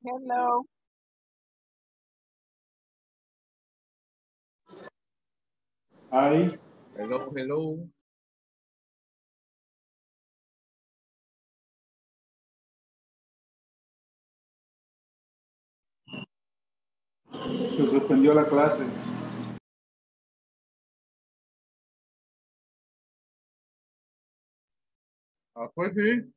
Hello. Hi. Hello, hello. Se suspendió la clase. Ah, pues sí.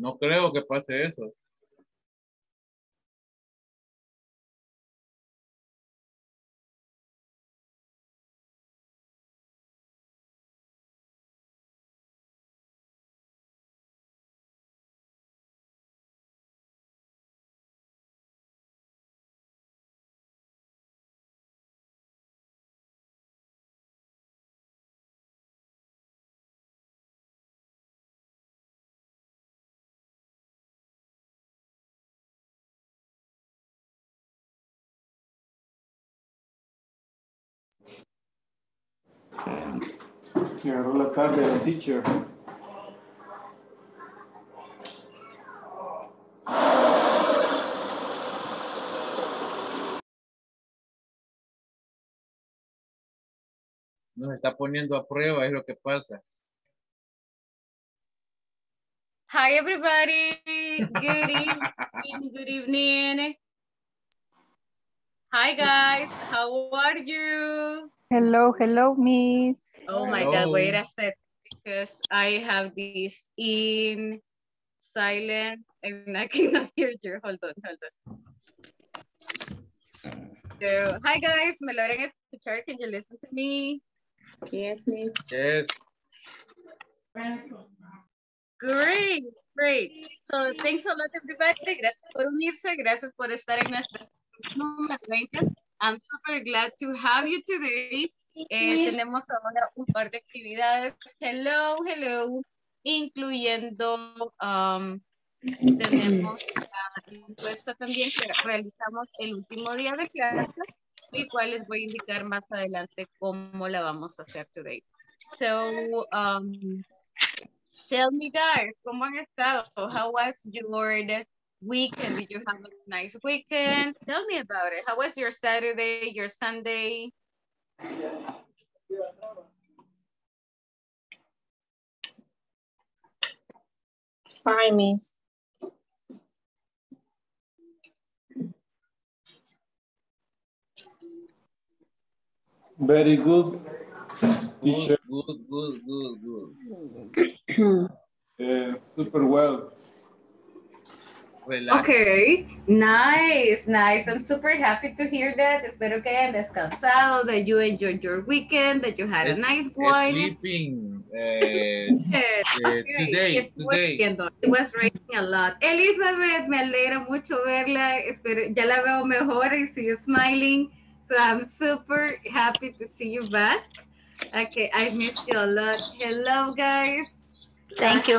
No creo que pase eso. Se agarró la tarde del teacher. Nos está poniendo a prueba, es lo que pasa. Hi everybody, good evening, good evening. Hi guys, how are you? Hello, hello, miss. Oh my hello. God, wait a sec, because I have this in silent and I cannot hear you. Hold on, hold on. So, hi guys, me logran escuchar, can you listen to me? Yes, miss. Yes. Great, great. So, thanks a lot everybody. Gracias por unirse, gracias por estar en nuestras números 20. I'm super glad to have you today. Tenemos ahora un par de actividades. Hello, hello. Incluyendo, tenemos la encuesta también que realizamos el último día de clases, el cual les voy a indicar más adelante cómo la vamos a hacer today. So, tell me guys, ¿cómo han estado? How was your weekend? Did you have a nice weekend? Tell me about it. How was your Saturday, your Sunday? Fine, miss. Very good. Teacher. Good. Super well. Relax. Okay, nice, nice. I'm super happy to hear that. Espero que hayan descansado, that you enjoyed your weekend, that you had a nice one. Sleeping. Today. It was raining a lot. Elizabeth, me alegra mucho verla. Espero, ya la veo mejor. I see you smiling. So I'm super happy to see you back. Okay, I missed you a lot. Hello, guys. Thank you.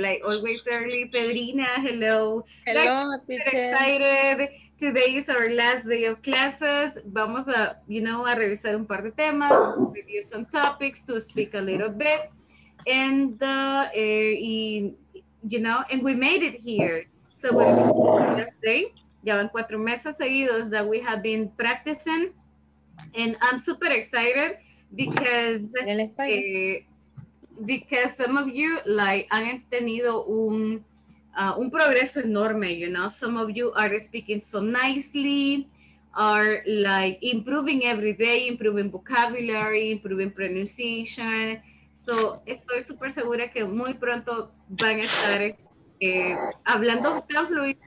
Like always early, Pedrina, hello. Hello, like, teacher. Excited. Today is our last day of classes. Vamos a, you know, a revisar un par de temas, review some topics, to speak a little bit. And, you know, and we made it here. So we're last day. Ya van 4 meses seguidos that we have been practicing. And I'm super excited because some of you like han tenido un progreso enorme, you know, some of you are speaking so nicely, are like improving every day, improving vocabulary, improving pronunciation. So estoy súper segura que muy pronto van a estar hablando tan fluido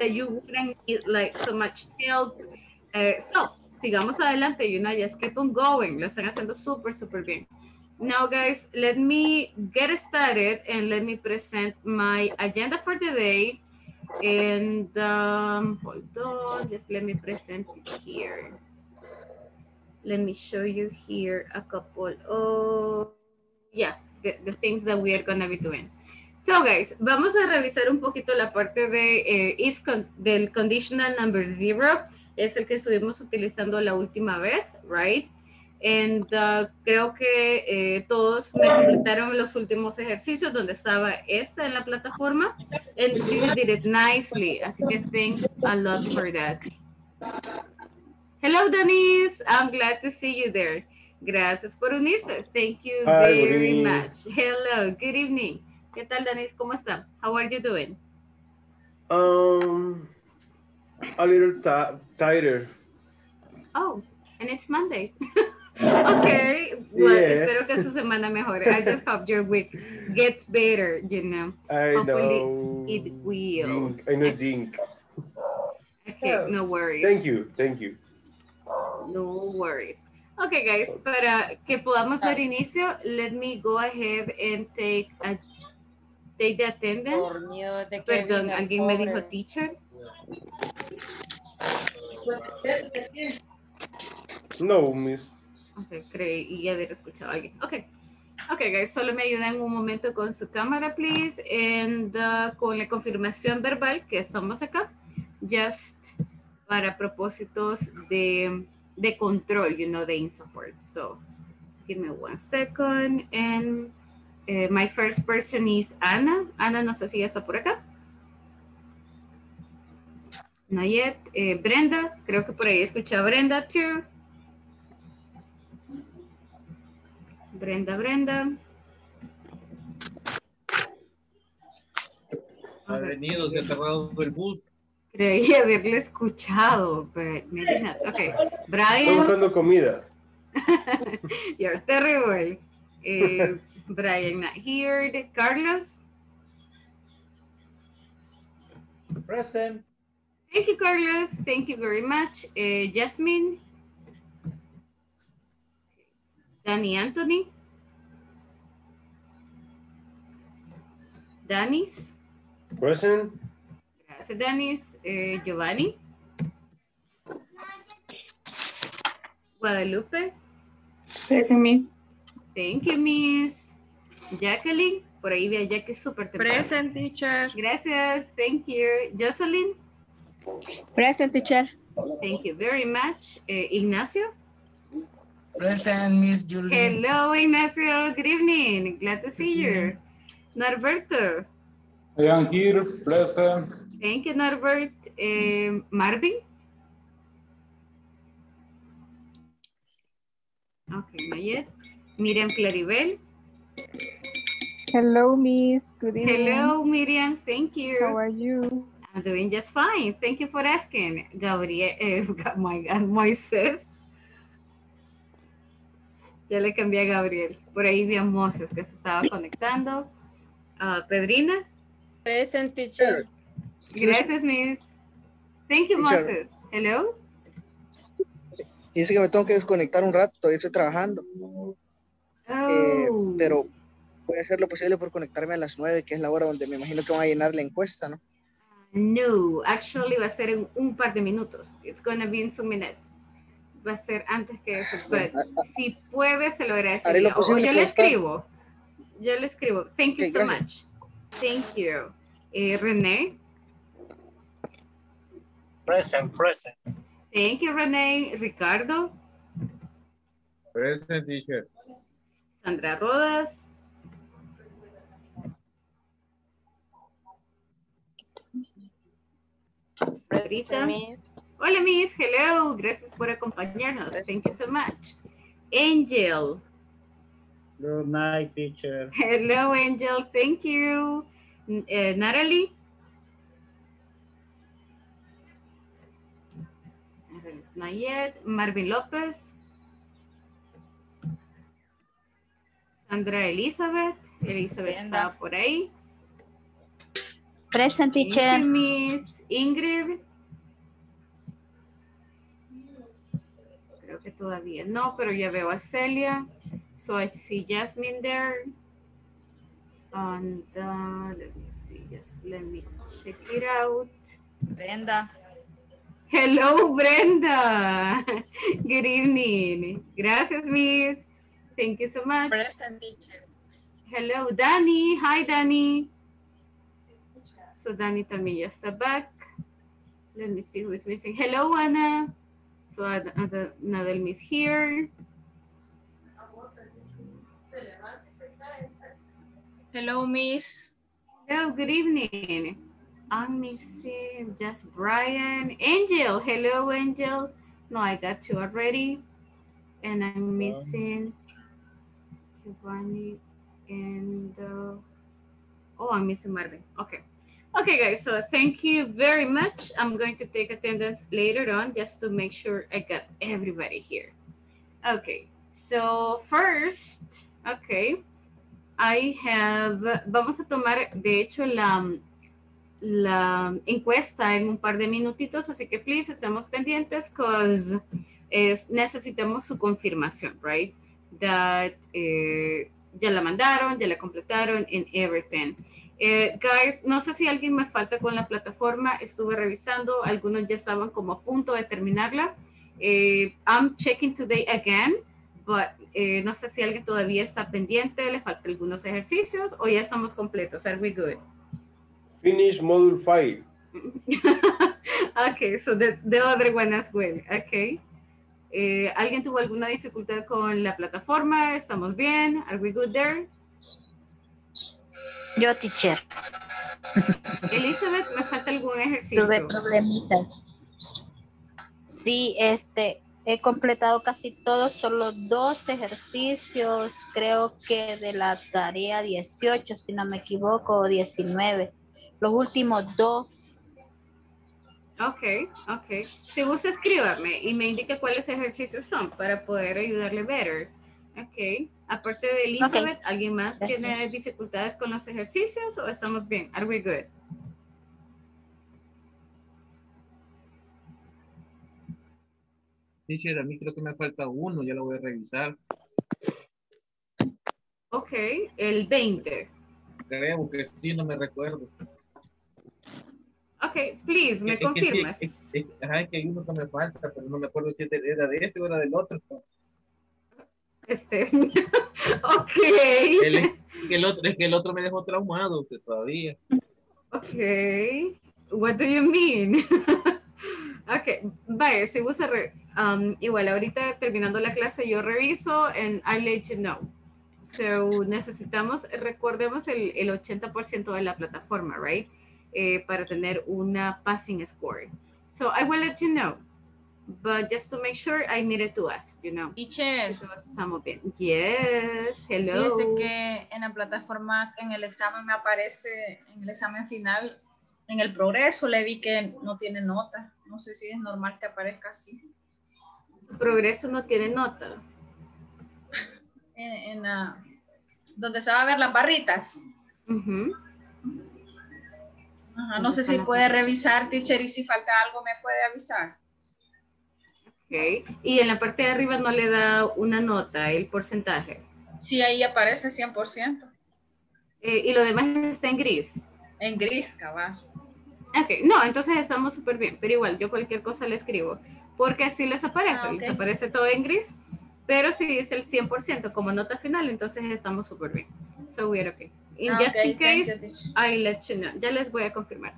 that you wouldn't need like so much help. So sigamos adelante, you know, just keep on going. Lo están haciendo súper, súper bien. Now, guys, let me get started and let me present my agenda for the day. And hold on, just let me present it here. Let me show you here a couple of, yeah, the things that we are going to be doing. So, guys, vamos a revisar un poquito la parte de del conditional number 0. Es el que estuvimos utilizando la última vez, right? And, creo que todos me completaron los últimos ejercicios donde estaba esta en la plataforma. And you did it nicely. Así que thanks a lot for that. Hello, Denise. I'm glad to see you there. Gracias por unirse. Thank you very much. Hello. Good evening. ¿Qué tal, Denise? ¿Cómo está? How are you doing? A little tighter. Oh, and it's Monday. Okay, well, yeah. Espero que su semana mejore. I just hope your week gets better, you know. I Hopefully know. It will. Dink. I know dink. Okay, yeah. No worries. Thank you, thank you. No worries. Okay, guys, para que podamos dar inicio, let me go ahead and take, take the attendance. Perdón, alguien me dijo teacher. No, miss. Okay, creí haber escuchado a alguien. Okay. Okay, guys, solo me ayudan un momento con su cámara, please. And con la confirmación verbal que estamos acá. Just para propósitos de control, you know, de INSAFORP. So, give me one second. And my first person is Ana. Ana, no sé si ya está por acá. No yet. Brenda, creo que por ahí escuché a Brenda, too. Brenda. Ha venido, se ha cerrado el bus. Creí haberle escuchado, pero maybe not. Okay, Brian. Estoy buscando comida. You're terrible. Brian not here. Carlos. Present. Thank you, Carlos. Thank you very much. Jasmine. Danny Anthony. Danis. Present. Gracias, Danis. Giovanni. Guadalupe. Present, Miss. Thank you, Miss. Jacqueline. Por ahí vea ya que es súper temprano. Present, teacher. Gracias. Thank you. Jocelyn. Present, teacher. Thank you very much. Ignacio. Present, Miss Julie. Hello, Ignacio. Good evening. Glad to see you. Norberto. I am here. Present. Thank you, Norbert. Marvin. Okay, not yet. Miriam Claribel. Hello, Miss. Good evening. Hello, Miriam. Thank you. How are you? I'm doing just fine. Thank you for asking, Gabriel. My God, Moises. Ya le cambié a Gabriel. Por ahí vi a Moses que se estaba conectando. Pedrina. Present, teacher. Gracias, Miss. Thank you, teacher. Moses. Hello. Dice que me tengo que desconectar un rato. Estoy trabajando. Oh. Pero voy a hacer lo posible por conectarme a las 9, que es la hora donde me imagino que van a llenar la encuesta, ¿no? No, actually va a ser en un par de minutos. It's going to be in 2 minutes. Va a ser antes que eso, pero si puede se lo agradecería. O yo le escribo. Yo le escribo. Thank you so much. Thank you. René. Present. Thank you, René. Ricardo. Present, teacher. Sandra Rodas. Rodrita. Hola, Miss. Hello. Gracias por acompañarnos. Thank you so much. Angel. Good night, teacher. Hello, Angel. Thank you. Natalie. Natalie's not yet. Marvin Lopez. Sandra Elizabeth. Elizabeth está por ahí. Present, teacher. Miss Ingrid. Que todavía no, pero ya veo a Celia. So I see Jasmine there. And let me see, just let me check it out. Brenda. Hello, Brenda. Good evening. Gracias, Miss. Thank you so much. Present, teacher. Hello, Danny. Hi, Danny. So Danny también ya está back. Let me see who is missing. Hello, Ana. So Nadel is here. Hello, Miss. Hello, good evening. I'm missing just Brian. Angel, hello, Angel. No, I got you already. And I'm missing Giovanni and oh, I'm missing Marvin. Okay. Okay, guys, so thank you very much. I'm going to take attendance later on just to make sure I got everybody here. Okay, so first, okay, I have, vamos a tomar de hecho la encuesta en un par de minutitos, así que please estemos pendientes because necesitamos su confirmación, right? That ya la mandaron, ya la completaron and everything. Guys, no sé si alguien me falta con la plataforma, estuve revisando, algunos ya estaban como a punto de terminarla. I'm checking today again, but no sé si alguien todavía está pendiente, le falta algunos ejercicios o ya estamos completos. Are we good? Finish module 5. Okay, so the other one as well. Okay. ¿Alguien tuvo alguna dificultad con la plataforma? ¿Estamos bien? Are we good there? Yo, teacher. Elizabeth, me falta algún ejercicio. Tuve problemitas. Sí, he completado casi todos, solo 2 ejercicios, creo que de la tarea 18, si no me equivoco, o 19. Los últimos 2. Ok, ok. Si gusta, escríbame y me indica cuáles ejercicios son para poder ayudarle better. Ok. Aparte de Elizabeth, okay. ¿Alguien más tiene dificultades con los ejercicios o estamos bien? Are we good? Teacher, a mí creo que me falta uno, ya lo voy a revisar. Ok, el 20. Creo que sí, no me recuerdo. Ok, please, me confirmas. Que sí, ajá, que hay uno que me falta, pero no me acuerdo si era de este o era del otro. Ok. El otro me dejó traumado usted todavía. Ok. What do you mean? Ok. Vaya, si gusta, igual ahorita terminando la clase yo reviso and I'll let you know. So necesitamos, recordemos el 80% de la plataforma, right? Para tener una passing score. So I will let you know. But just to make sure, I needed to ask, you know. Teacher. Yes, hello. Fíjese que en la plataforma, en el examen me aparece, en el examen final, en el progreso le vi que no tiene nota. No sé si es normal que aparezca así. ¿Su progreso no tiene nota? Donde se va a ver las barritas. Uh-huh. Ajá, no sé si puede revisar, teacher, y si falta algo me puede avisar. Okay. Y en la parte de arriba no le da una nota, el porcentaje. Sí, ahí aparece 100%. Y lo demás está en gris. En gris, cabal. Ok, no, entonces estamos súper bien, pero igual yo cualquier cosa le escribo, porque así les aparece, okay. Les aparece todo en gris, pero si es el 100% como nota final, entonces estamos súper bien. So we're okay. In just in case, I let you know. Ya les voy a confirmar.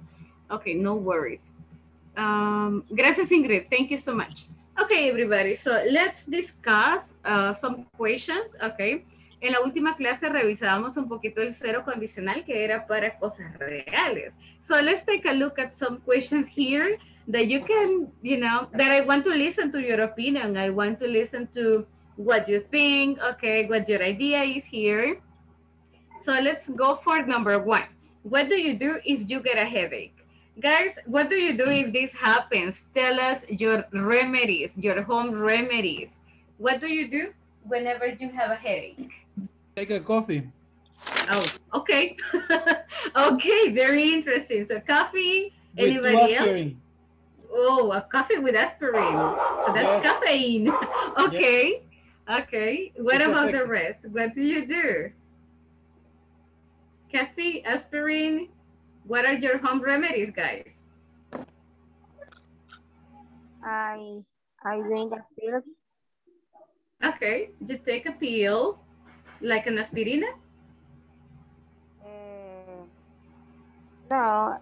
Ok, no worries. Gracias, Ingrid. Thank you so much. Okay, everybody, so let's discuss some questions, okay. En la última clase revisábamos un poquito el cero condicional que era para cosas reales. So let's take a look at some questions here that you can, you know, that I want to listen to your opinion. I want to listen to what you think, okay, what your idea is here. So let's go for number 1. What do you do if you get a headache? Guys, what do you do if this happens? Tell us your remedies, your home remedies. What do you do whenever you have a headache? Take a coffee. Oh, okay. Okay, very interesting. So coffee, with anybody aspirin. Else? Oh, a coffee with aspirin. So that's yes. Caffeine. Okay, yes. Okay. What it's about the rest? What do you do? Coffee, aspirin. What are your home remedies, guys? I drink a pill. Okay, you take a pill, like an aspirina? No,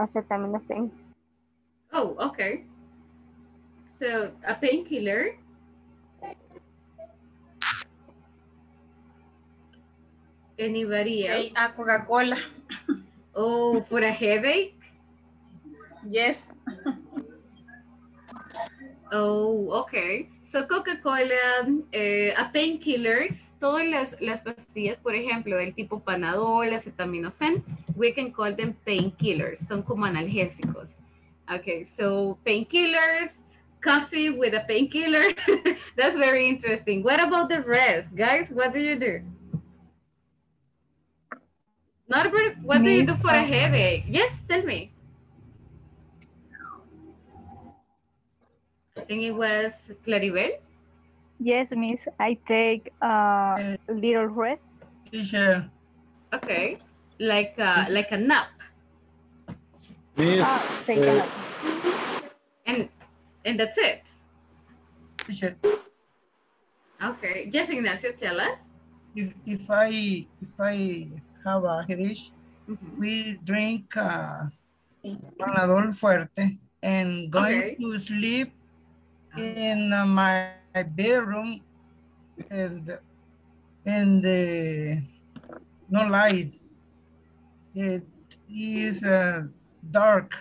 acetaminophen. Oh, okay. So a painkiller. Anybody else? A Coca-Cola. Oh, for a headache? Yes. Oh, okay. So Coca-Cola, a painkiller, todas las pastillas, por ejemplo, del tipo Panadol, acetaminofén, we can call them painkillers. Son como analgésicos. Okay, so painkillers, coffee with a painkiller. That's very interesting. What about the rest? Guys, what do you do? Norbert, what do you do for a headache? Yes, tell me. I think it was Claribel. Yes, miss. I take a little rest. Teacher. Okay. Like a nap. Miss, take a nap. And that's it. Teacher. Okay. Yes, Ignacio, tell us. If I have a headache, we drink Panadol Fuerte and going to sleep in my bedroom and no light. It is dark.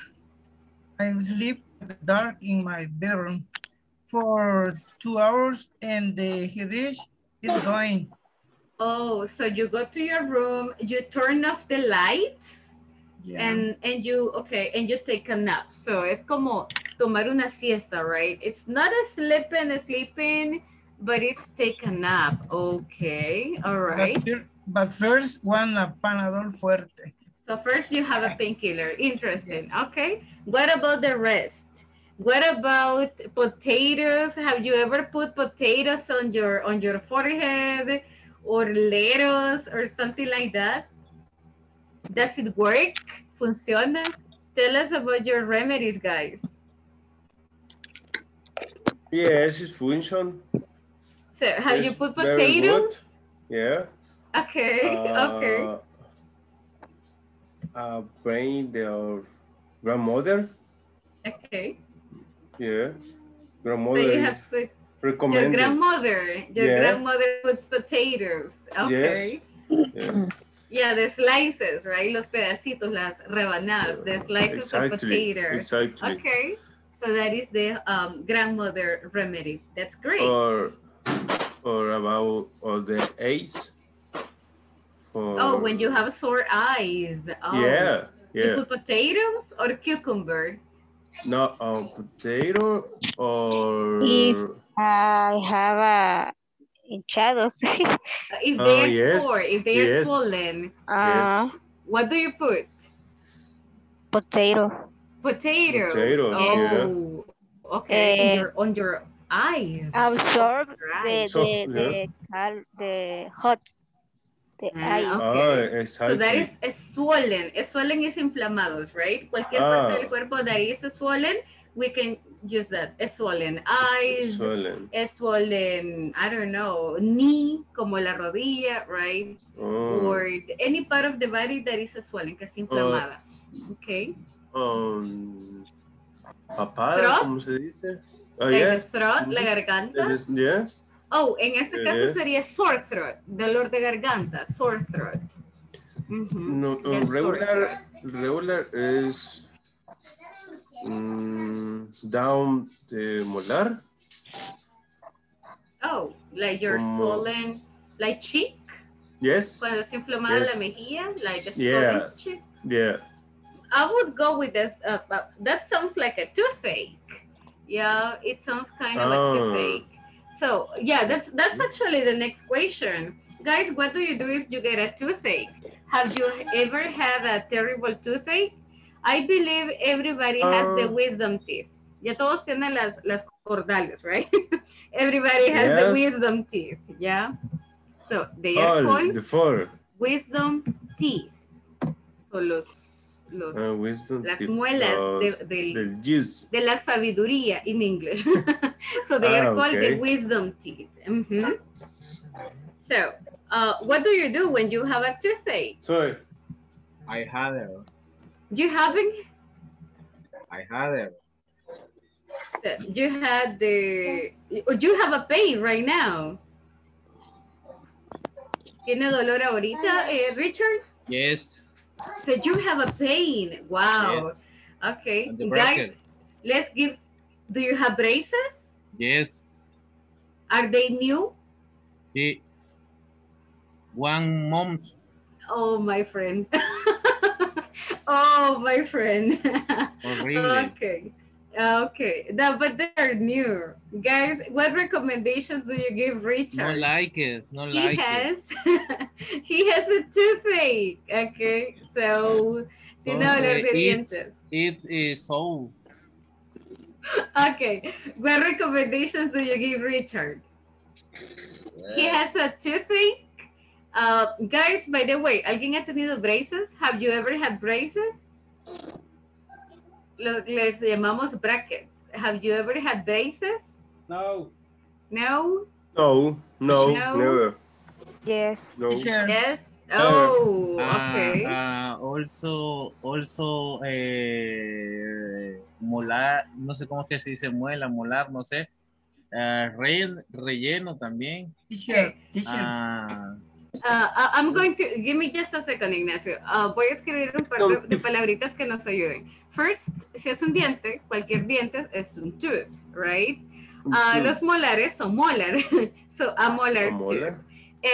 I sleep dark in my bedroom for 2 hours and the headache is going. Oh, so you go to your room, you turn off the lights, and you, okay, and you take a nap. So it's como tomar una siesta, right? It's not a sleeping, but it's take a nap. Okay, all right. But first one, a Panadol Fuerte. So first you have a painkiller. Interesting, okay. What about the rest? What about potatoes? Have you ever put potatoes on your forehead? Or lettuce or something like that? Does it work? Funciona? Tell us about your remedies, guys. Yes, it functions. So have you put potatoes? Yeah. Okay, okay. Praying their grandmother. Okay. Yeah, grandmother. So you have put Your grandmother puts potatoes. Okay. Yes. Yeah. Yeah, the slices, right? Los pedacitos, las rebanadas, the slices of potatoes. Exactly. Okay. So that is the grandmother remedy. That's great. Or about the AIDS. Oh, when you have sore eyes. Oh. Yeah. Yeah. You put potatoes or cucumber? No, potato or. If I have shadows. If they are sore, if they are swollen, what do you put? Potato. Potatoes. Potato. Oh, yeah. Okay. On your eyes. Absorb the hot. The eyes. Okay. Exactly. So that is swollen. Swollen is inflamados, right? Cualquier parte del cuerpo that is swollen, we can use that. Swollen eyes, swollen, I don't know, knee, como la rodilla, right? Oh. Or any part of the body that is swollen, que es inflamada. Okay. Papada, ¿cómo se dice? Oh, like the throat, la garganta. Yeah. Oh, en este caso sería sore throat, dolor de garganta, sore throat. No, regular es down the molar. Oh, like your swollen, like cheek? Yes. Cuando se inflamada la mejilla, like a swollen cheek? Yeah. I would go with this, that sounds like a toothache. Yeah, it sounds kind of a toothache. So yeah, that's actually the next question. Guys, what do you do if you get a toothache? Have you ever had a terrible toothache? I believe everybody has the wisdom teeth. Ya todos tienen las cordales, right? Everybody has the wisdom teeth, yeah? So they are called wisdom teeth. So las muelas de la sabiduría in English. So they are called the wisdom teeth. So what do you do when you have a toothache? Sorry, I had it. You haven't? I had it. So you had you have a pain right now? Tiene dolor ahorita, Richard? Yes. So you have a pain. Wow. Yes. Okay. Guys, let's give, do you have braces? Yes. Are they new? The 1 month. Oh, my friend. Oh, my friend. Oh, really? Okay. Okay. No, but they're new. Guys, what recommendations do you give Richard? No like it. No like it. He has a toothache. Okay. So, you know, it is so. Okay. What recommendations do you give Richard? Yeah. He has a toothache. Guys, by the way, ¿alguien ha tenido braces? Have you ever had braces? Les llamamos brackets. Have you ever had braces? No. No? No. No. No. Never. Yes. No. Yes. Oh, okay. Also, molar, no sé cómo es que se dice muela, molar, no sé. Relleno también. I'm going to, give me just a second, Ignacio. Voy a escribir un par de palabritas que nos ayuden. First, si es un diente, cualquier diente es un tooth, right? Los molares son molar, so a molar tooth.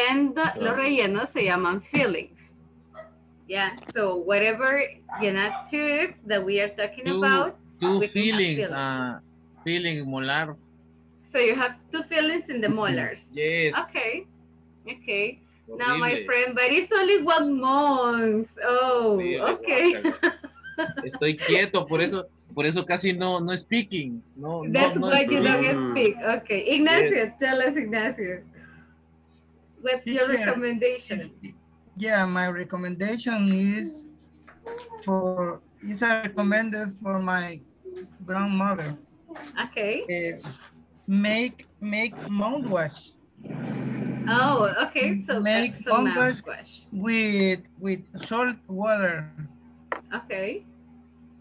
And los rellenos se llaman fillings. Yeah, so whatever tooth that we are talking about. Two fillings, filling molar. So you have two fillings in the molars. Yes. Okay, okay. Now, my friend, but it's only 1 month. Oh, okay. Estoy quieto, por eso casi no speaking. No, that's why you don't speak. Okay. Ignacio, tell us, Ignacio. What's your recommendation? Yeah, my recommendation is recommended for my grandmother. Okay. Make mouthwash. Oh, okay. So make mouthwash with salt water. Okay.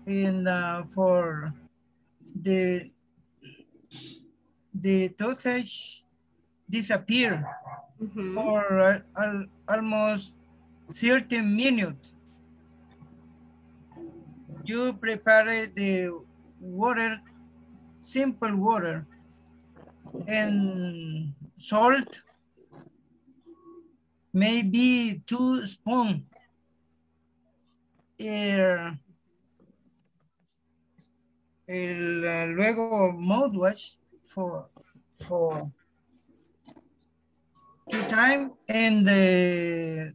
And for the toothache disappear for almost 30 minutes. You prepare the water, simple water, and salt. Maybe 2 spoons. Luego mouthwash for 2 times and the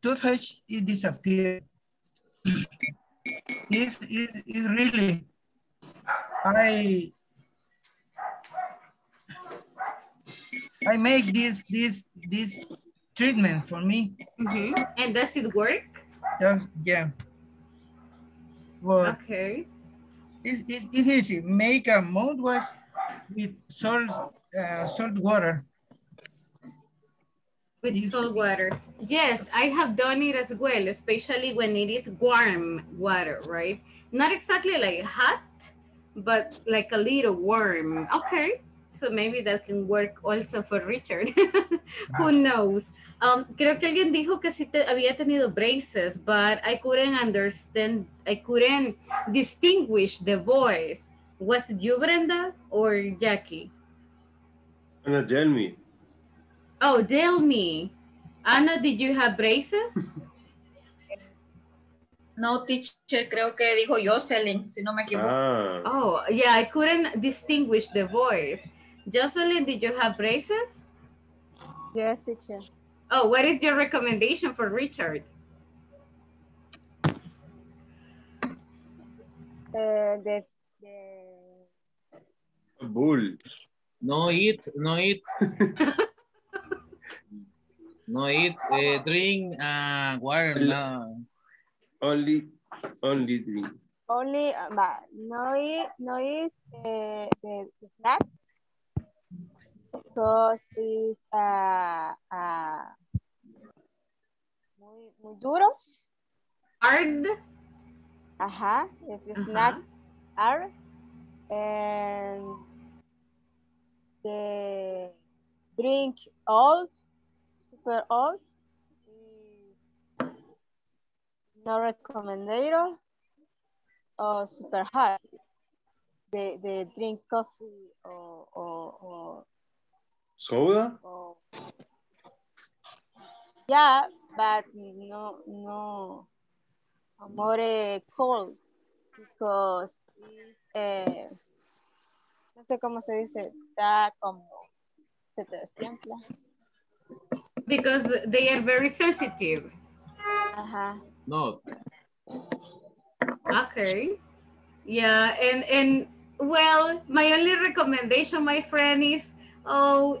toothpaste it disappears. It really I make this treatment for me. And does it work? Yeah. Well, okay. It's easy. Make a mouthwash with salt water. With salt water. Yes, I have done it as well, especially when it is warm water, right? Not exactly like hot, but like a little warm. Okay. So maybe that can work also for Richard. Who knows? Creo que alguien dijo que sí había tenido braces, but I couldn't understand. I couldn't distinguish the voice. Was it you, Brenda, or Jackie? Anna, tell me. Oh, tell me. Anna, did you have braces? No, teacher, creo que dijo Jocelyn, si no me equivoco. Oh, yeah, I couldn't distinguish the voice. Jocelyn, did you have braces? Yes, teacher. Oh, what is your recommendation for Richard? The bull. No eat. No eat. Drink water. No. Only drink. Only, but no eat the snacks. Because it's muy duros. Hard. Ajá, it's not hard. And the drink old super old is not recommended or super hard. They drink coffee or soda? Or, yeah, but no more cold because it's no sé cómo se dice, está como se te destiempla. Because they are very sensitive. Uh-huh. No. Okay. Yeah, and well, my only recommendation, my friend, is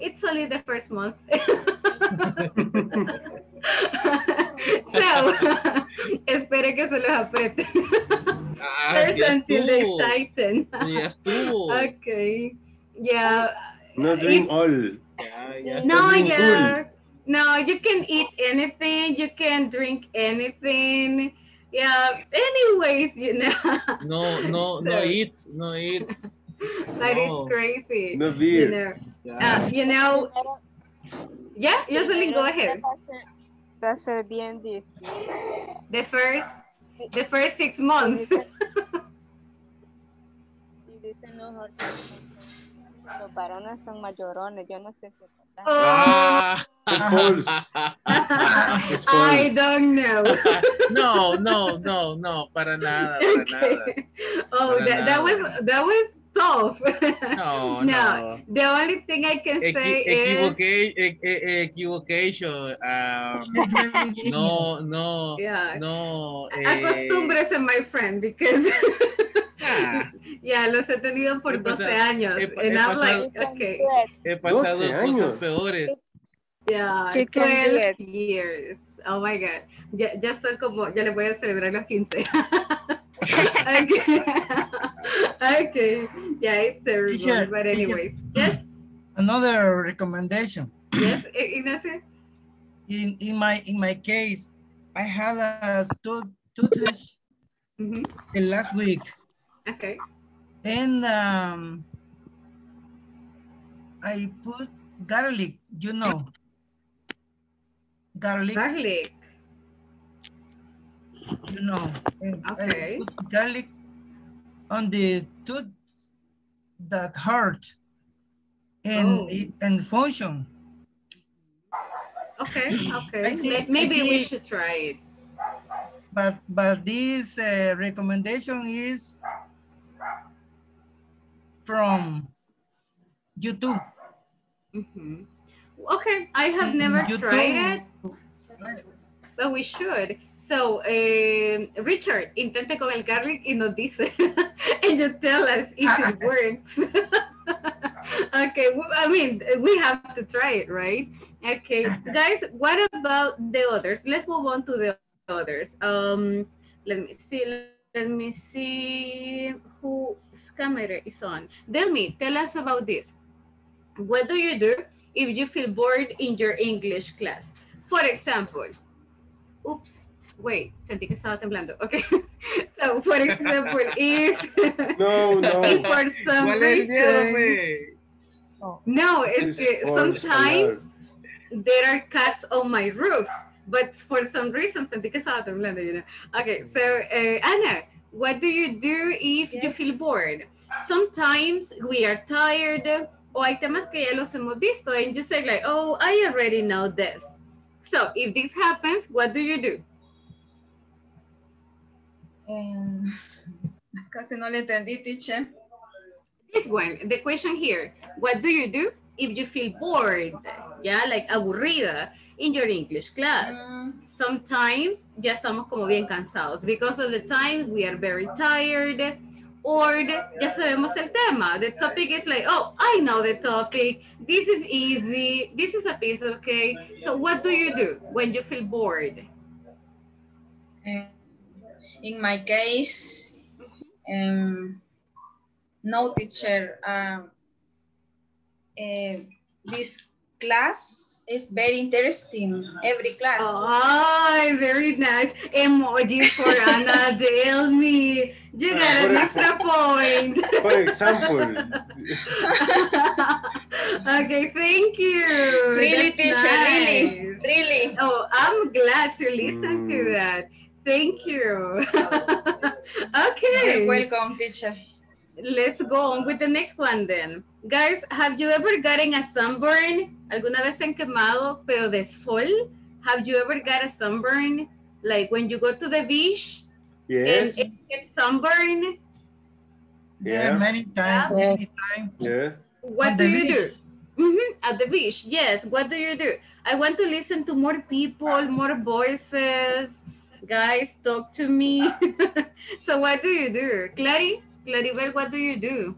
it's only the first month. So, espere que se los apriete. First until they tighten. Okay. Yeah. No drink all. Yeah, no, yeah. Cool. No, you can eat anything. You can drink anything. Yeah. Anyways, you know. No, so, no eat. That is crazy. No beer. You know. Yeah. Yeah, Jocelyn, go ahead. Va a ser bien difícil. The first 6 months. Los varones son mayorones, yo no sé qué. It's false. It's false. I don't know. No, para nada. Oh, that was tough. No. The only thing I can say is equivocation. No. Yeah. No. Acostúmbrese, my friend, because. Yeah. Ya, los he tenido por 12 años. He pasado cosas peores. Yeah, 12 years. Oh my God. Ya estoy como, ya le voy a celebrar los 15. Okay. Yeah, it's terrible. Teacher, but anyways. Yes. Another recommendation. Yes, Ignacio? In my case, I had a two tests the last week. Okay. And I put garlic, you know. Garlic. You know. Okay. I put garlic on the tooth that hurt and function. Okay. Maybe we should try it. But this recommendation is from YouTube. Mm-hmm. Okay, I have never tried it, but we should. So, Richard, intente con el garlic y nos dice, and you tell us if it works. Okay, I mean, we have to try it, right? Okay, guys, what about the others? Let's move on to the others. Let me see whose camera is on. Tell us about this. What do you do if you feel bored in your English class? For example, sentí que estaba temblando. Okay. So, for example, if for some reason, sometimes there are cats on my roof, but for some reason, sentí que estaba temblando, you know. Okay, so Anna, what do you do if you feel bored? Sometimes we are tired, o hay temas que ya los hemos visto, and you say like, I already know this. So if this happens, what do you do? Casi no le entendí, teacher. This one, the question here, what do you do if you feel bored, like aburrida, in your English class? Sometimes ya estamos como bien cansados because of the time, we are very tired, or ya sabemos el tema. The topic is like, I know the topic. This is easy. This is a piece of cake. So what do you do when you feel bored? In my case, no, teacher. This class is very interesting. Every class. Oh, very nice. Emojis for Anna. Tell me. You got an extra point. For example. Okay, thank you. Really, teacher, nice. Really. Really? Oh, I'm glad to listen to that. Thank you. Okay. You're welcome, teacher. Let's go on with the next one then. Guys, have you ever gotten a sunburn? ¿Alguna vez se han quemado, pero de sol? Have you ever got a sunburn? Like when you go to the beach? Yes. And it gets sunburned? Yeah, many times. Yeah. Many times. Yeah. What do you do? Mm-hmm. At the beach, yes. What do you do? I want to listen to more people, more voices. Guys, talk to me. So what do you do? Claribel, what do you do?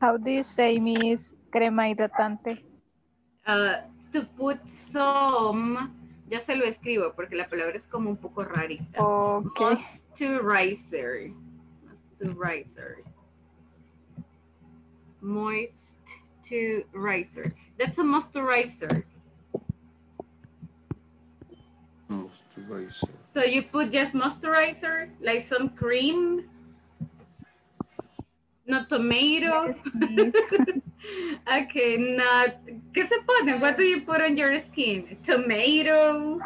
How do you say, Miss Crema Hidratante? To put some... Ya se lo escribo porque la palabra es como un poco rarita. Okay. Moisturizer. Moisturizer. Moisturizer. That's a moisturizer. Moisturizer. So you put just moisturizer, like some cream, not tomato. Yes, okay, not. ¿Qué se pone? What do you put on your skin? Tomato.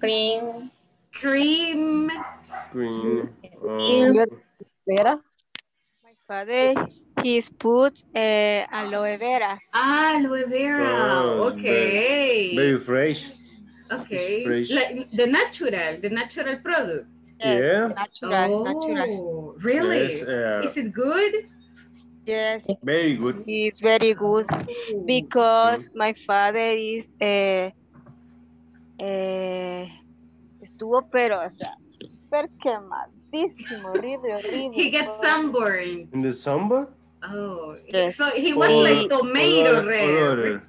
Cream. Cream. Cream. Vera. My father, he's put aloe vera. Ah, aloe vera. Oh, okay. Very fresh. Okay. Fresh. Like the natural product. Yes, yeah. Natural. Really? Yes, is it good? Yes, very good. It's very good because my father is estuvo pero o sea super quemadísimo, horrible. He gets sunburned. In the sunburn? Oh, yes. So he was like tomato red.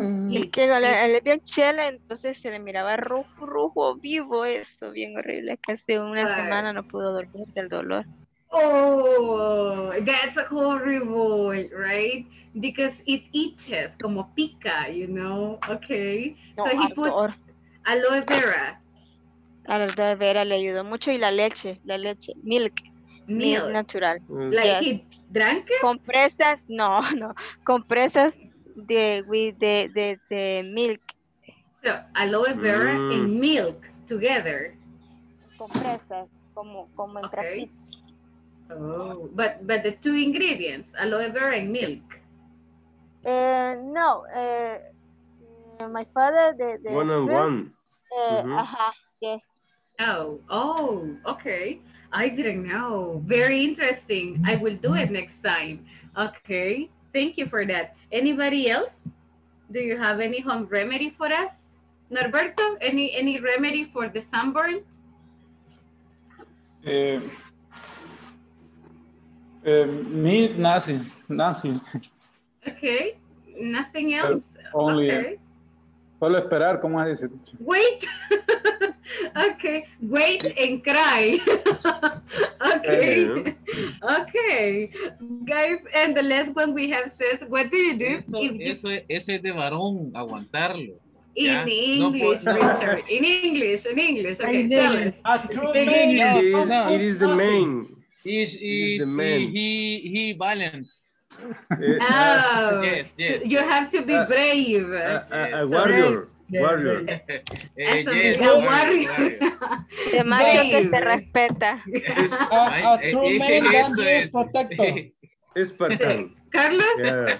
Es que él es bien chela, entonces se le miraba rojo vivo, eso bien horrible. Casi una semana no pudo dormir del dolor. Oh, that's horrible, right? Because it itches, como pica, you know? Okay. No, so he put aloe vera. Aloe vera le ayudó mucho y la leche, milk natural. Like yes. He drank it? Compresas, no. Compresas with the milk. So aloe vera and milk together. Compresas, como en trapito. Oh, but the two ingredients, aloe vera and milk. My father the one on one. Yes. Oh, okay. I didn't know. Very interesting. I will do it next time. Okay. Thank you for that. Anybody else? Do you have any home remedy for us? Norberto, any remedy for the sunburn? Me, nothing. Okay, nothing else? Only, okay. Solo esperar, ¿cómo es ese? Wait. Okay, wait and cry. Okay. Okay. Guys, and the last one we have says, what do you do? Eso es de varón, aguantarlo. In English, Richard. In English. Okay, tell us. It is the main. Is the man. He balanced. Oh, yes. You have to be brave. A warrior. Warrior. Warrior. De macho que se respeta. A true man can be a protector. Espartan. Carlos? Yeah.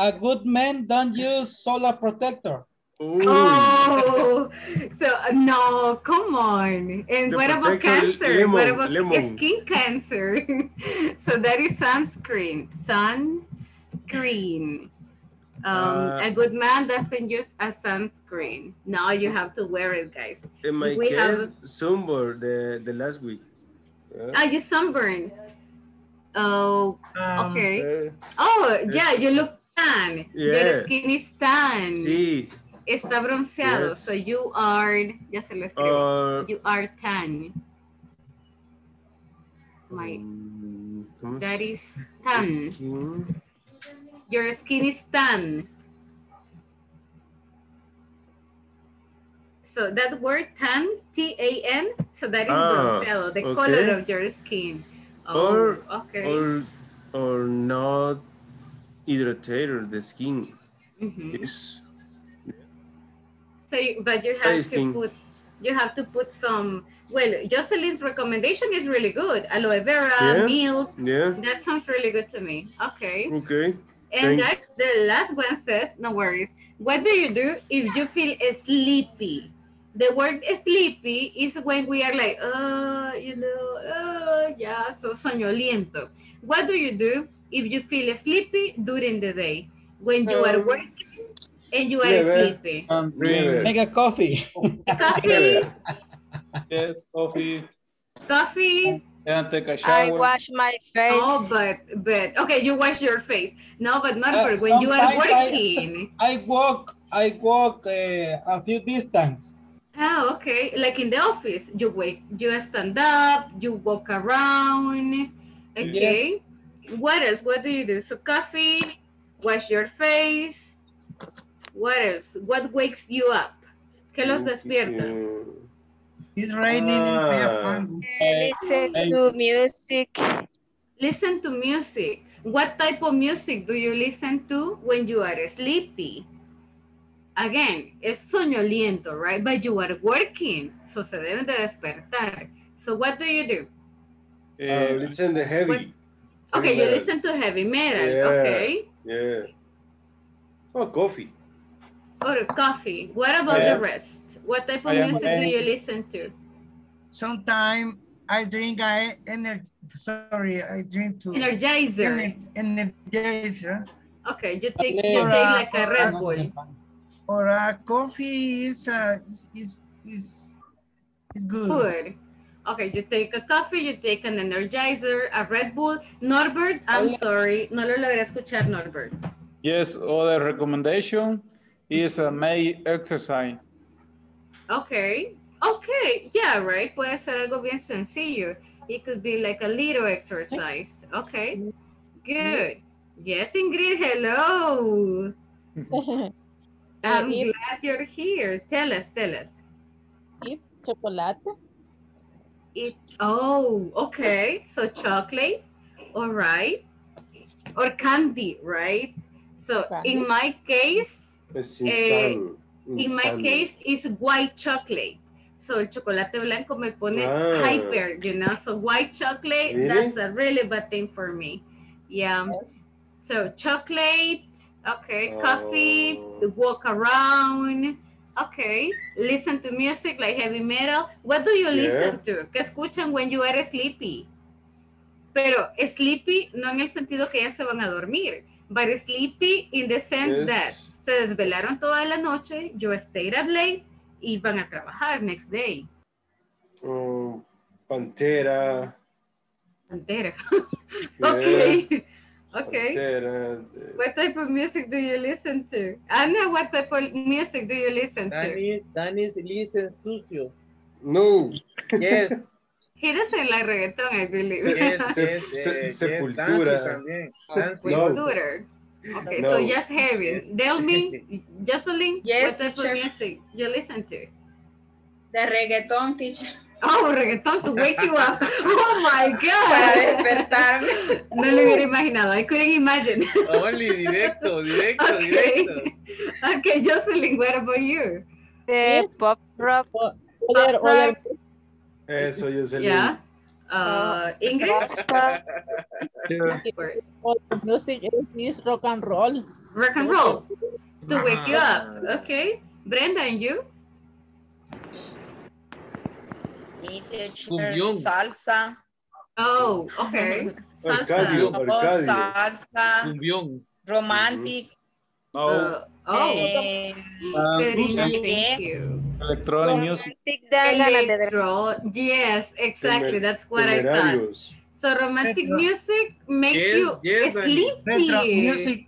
A good man don't use solar protector. Ooh. Oh, so no, come on. And what about cancer? Lemon, what about skin cancer? So that is sunscreen. Sunscreen. A good man doesn't use a sunscreen. No, you have to wear it, guys. In my case, sunburn the last week. You sunburn. Oh, okay. Yeah, you look tan. Yeah. Your skin is tan. See. Sí. Está bronceado, yes. So you are, ya se lo escribo, you are tan. That is tan. Your skin is tan. So that word tan, T-A-N, so that is bronceado, the color of your skin. Or not hydrated the skin. Mm-hmm. So, but you have to put, some, well, Jocelyn's recommendation is really good. Aloe vera, milk, that sounds really good to me. Okay. Okay. And that, the last one says, no worries. What do you do if you feel sleepy? The word sleepy is when we are like, oh, you know, oh, yeah, so soñoliento. What do you do if you feel sleepy during the day? When you are working and you are sleepy? Make a coffee. Coffee? Yes, coffee. Coffee? And take a shower. I wash my face. Oh, but okay, you wash your face. No, but not when you are working. I walk a few distance. Oh, okay. Like in the office, you wait, you stand up, you walk around. Okay. Yes. What else? What do you do? So coffee, wash your face. What else? What wakes you up? ¿Qué los despierta? It's raining. Listen to music. Listen to music. What type of music do you listen to when you are sleepy? Again, it's soñoliento, right? But you are working, so se deben de despertar. So what do you do? Listen to heavy. Okay, you listen to heavy metal. Yeah. Okay. Yeah. Or coffee. Or coffee. What about the rest? What type of music do you listen to? Sometimes I drink energizer. Energizer. Okay, you take like a Red Bull. Or a coffee is good. Good. Okay, you take a coffee, you take an energizer, a Red Bull. Norbert, I'm sorry, no lo logré escuchar, Norbert. Yes, other recommendation is make exercise. Okay, okay, yeah, right. Puede ser algo bien sencillo. It could be like a little exercise. Okay, good. Yes, Ingrid, hello. I'm glad you're here. Tell us. Eat chocolate. Oh, okay. So chocolate, all right. Or candy, right? So in my case, is white chocolate. So el chocolate blanco me pone hyper, you know. So white chocolate, really? That's a really bad thing for me. Yeah. So chocolate, okay. Coffee, walk around, okay. Listen to music like heavy metal. What do you listen to? ¿Qué escuchan when you are sleepy? Pero sleepy no en el sentido que ya se van a dormir, but sleepy in the sense that se desvelaron toda la noche, you stayed up late, y van a trabajar next day. Pantera. Pantera. Okay. Yeah. Okay. Pantera. What type of music do you listen to? Anna, what type of music do you listen to? Danny listens sucio. No. Yes. He doesn't like reggaeton, I believe. Yes, yes, yes. Sepultura. Yes, Sepultura. Okay, so just heavy. Tell me, Jocelyn, what type of music you listen to? The reggaeton, teacher. Oh, reggaeton to wake you up. Oh my God. Para despertarme. No lo hubiera imaginado. I couldn't imagine. Only directo, okay. Okay, Jocelyn, what about you? The pop rock. Pop rock. Eso, Jocelyn. Yeah. English? Music is rock and roll. Rock and roll. To wake you up. Okay. Brenda, and you? Salsa. Oh, okay. Salsa. Romantic. Thank you. Electronic music. Yes, exactly. That's what I thought. So romantic music makes you sleepy. Music,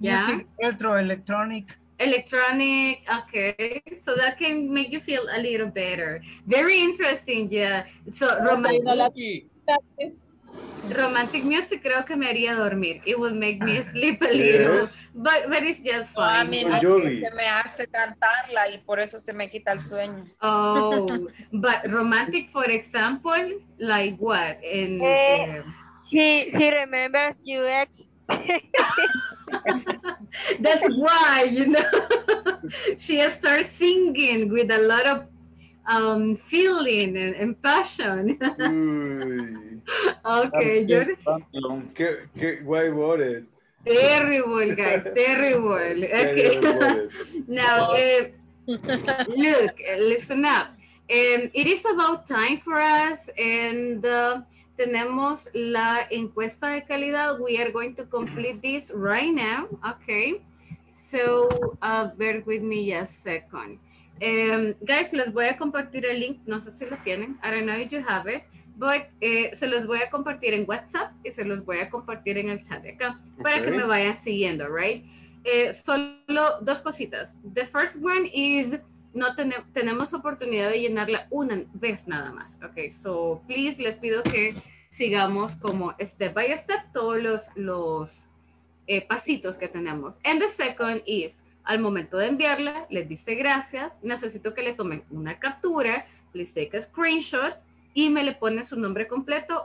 electronic. Electronic, okay. So that can make you feel a little better. Very interesting, yeah. So romantic music creo que me haría dormir. It would make me sleep a little, but it's just fine. A mí se me hace cantarla y por eso se me quita el sueño. Oh, but romantic, for example, like what? He remembers you ex. That's why, you know, she starts singing with a lot of feeling and passion. Okay, Jordan. Why was it? Terrible, guys, terrible. Okay. Now, look, listen up. It is about time for us, and tenemos la encuesta de calidad. We are going to complete this right now. Okay, so bear with me just a second. Guys, les voy a compartir el link. No sé si lo tienen. I don't know if you have it. But se los voy a compartir en WhatsApp y se los voy a compartir en el chat de acá para que me vayan siguiendo, right? Solo dos cositas. The first one is, no tenemos oportunidad de llenarla una vez nada más. Ok, so please, les pido que sigamos como step by step todos los pasitos que tenemos. And the second is, al momento de enviarla, les dice gracias, necesito que le tomen una captura, please take a screenshot, y me le pone su nombre completo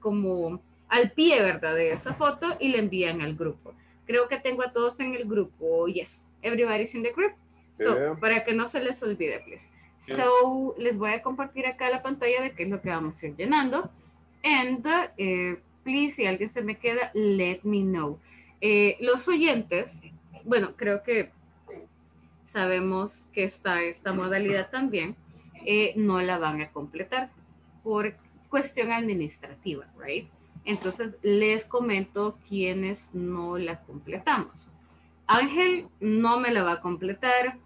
como al pie, ¿verdad? De esa foto y le envían al grupo. Creo que tengo a todos en el grupo. Yes, everybody's in the group. So, para que no se les olvide, please. Yeah. So, les voy a compartir acá la pantalla de qué es lo que vamos a ir llenando. And, please, si alguien se me queda, let me know. Los oyentes, bueno, creo que sabemos que está esta modalidad también. No la van a completar por cuestión administrativa, right? Entonces les comento quienes no la completamos. Ángel no me la va a completar.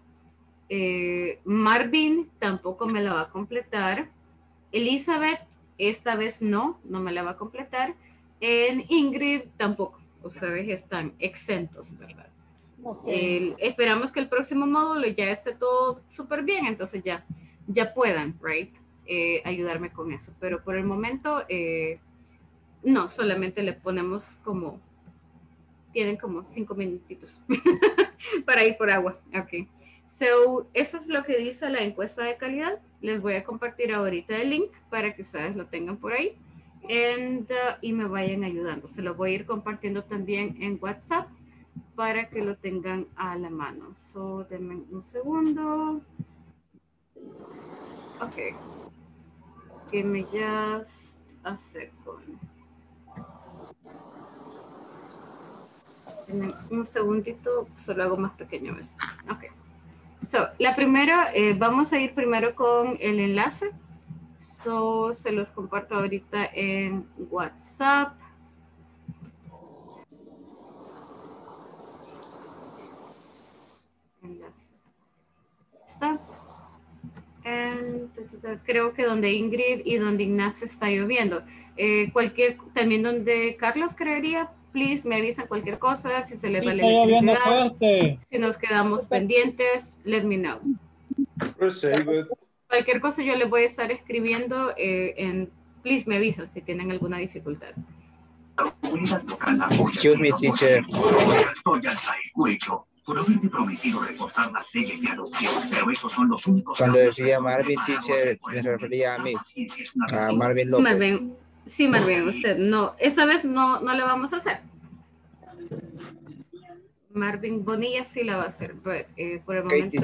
Marvin tampoco me la va a completar. Elizabeth esta vez no me la va a completar. En Ingrid tampoco. Ustedes están exentos, ¿verdad? Okay. Esperamos que el próximo módulo ya esté todo súper bien, entonces ya puedan, right, ayudarme con eso. Pero por el momento, no, solamente le ponemos como, tienen como 5 minutitos para ir por agua. Ok, so, eso es lo que dice la encuesta de calidad. Les voy a compartir ahorita el link para que ustedes lo tengan por ahí y me vayan ayudando. Se lo voy a ir compartiendo también en WhatsApp para que lo tengan a la mano. So, denme un segundo. Okay, give me just a second. Un segundito, solo hago más pequeño esto. Okay, so la primera, vamos a ir primero con el enlace. So se los comparto ahorita en WhatsApp. Enlace. ¿Está? Creo que donde Ingrid y donde Ignacio está lloviendo. También donde Carlos creería, please me avisan cualquier cosa, si se le va la electricidad, si nos quedamos pendientes, let me know. Cualquier cosa yo les voy a estar escribiendo, please me avisan si tienen alguna dificultad. Excuse me, teacher. Por haberme prometido reforzar las leyes de adopción, pero esos son los únicos... Cuando decía Marvin, teacher, me refería a mí, a Marvin López. Marvin, sí, Marvin, usted no. Esta vez no la vamos a hacer. Marvin Bonilla sí la va a hacer, pero por el momento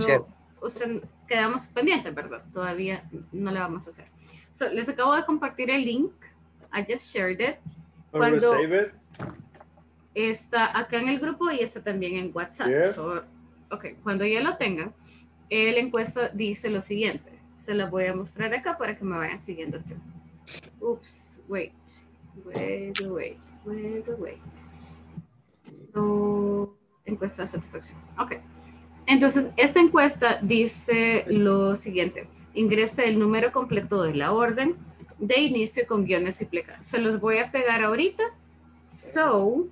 usted, quedamos pendientes, ¿verdad? Todavía no la vamos a hacer. So, les acabo de compartir el link. I just shared it. Cuando... Está acá en el grupo y está también en WhatsApp. Yeah. So, ok, cuando ya lo tengan, la encuesta dice lo siguiente. Se la voy a mostrar acá para que me vayan siguiendo. Oops, wait. So, encuesta de satisfacción. Ok. Entonces, esta encuesta dice lo siguiente. Ingrese el número completo de la orden de inicio con guiones y pleca. Se los voy a pegar ahorita. So,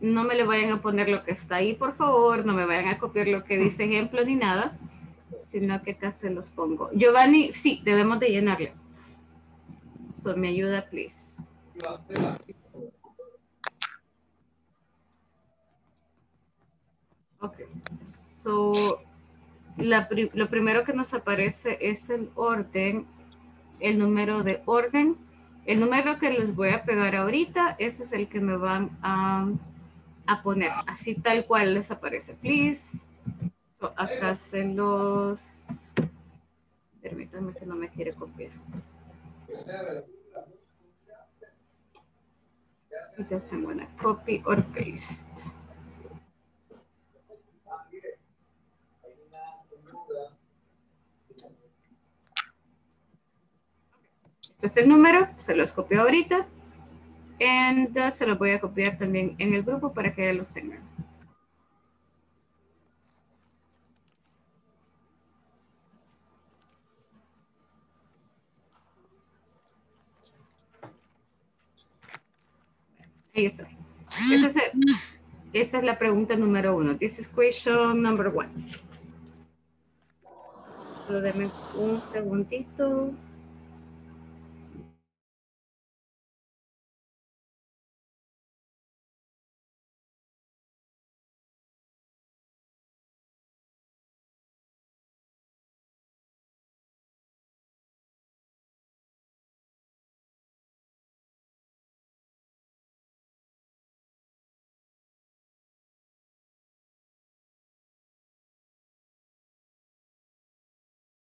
no me le vayan a poner lo que está ahí, por favor, no me vayan a copiar lo que dice ejemplo ni nada, sino que acá se los pongo. Giovanni, sí, debemos de llenarle. So, me ayuda, please. Ok, so, lo primero que nos aparece es el número de orden. El número que les voy a pegar ahorita, ese es el que me van a poner, así tal cual les aparece. Please. So, acá se los... Permítanme que no me quiere copiar. It doesn't want to copy or paste. Este es el número, se los copio ahorita. And se los voy a copiar también en el grupo para que los tengan. Ahí está. Esa es la pregunta número 1. This is question number 1. Denme un segundito.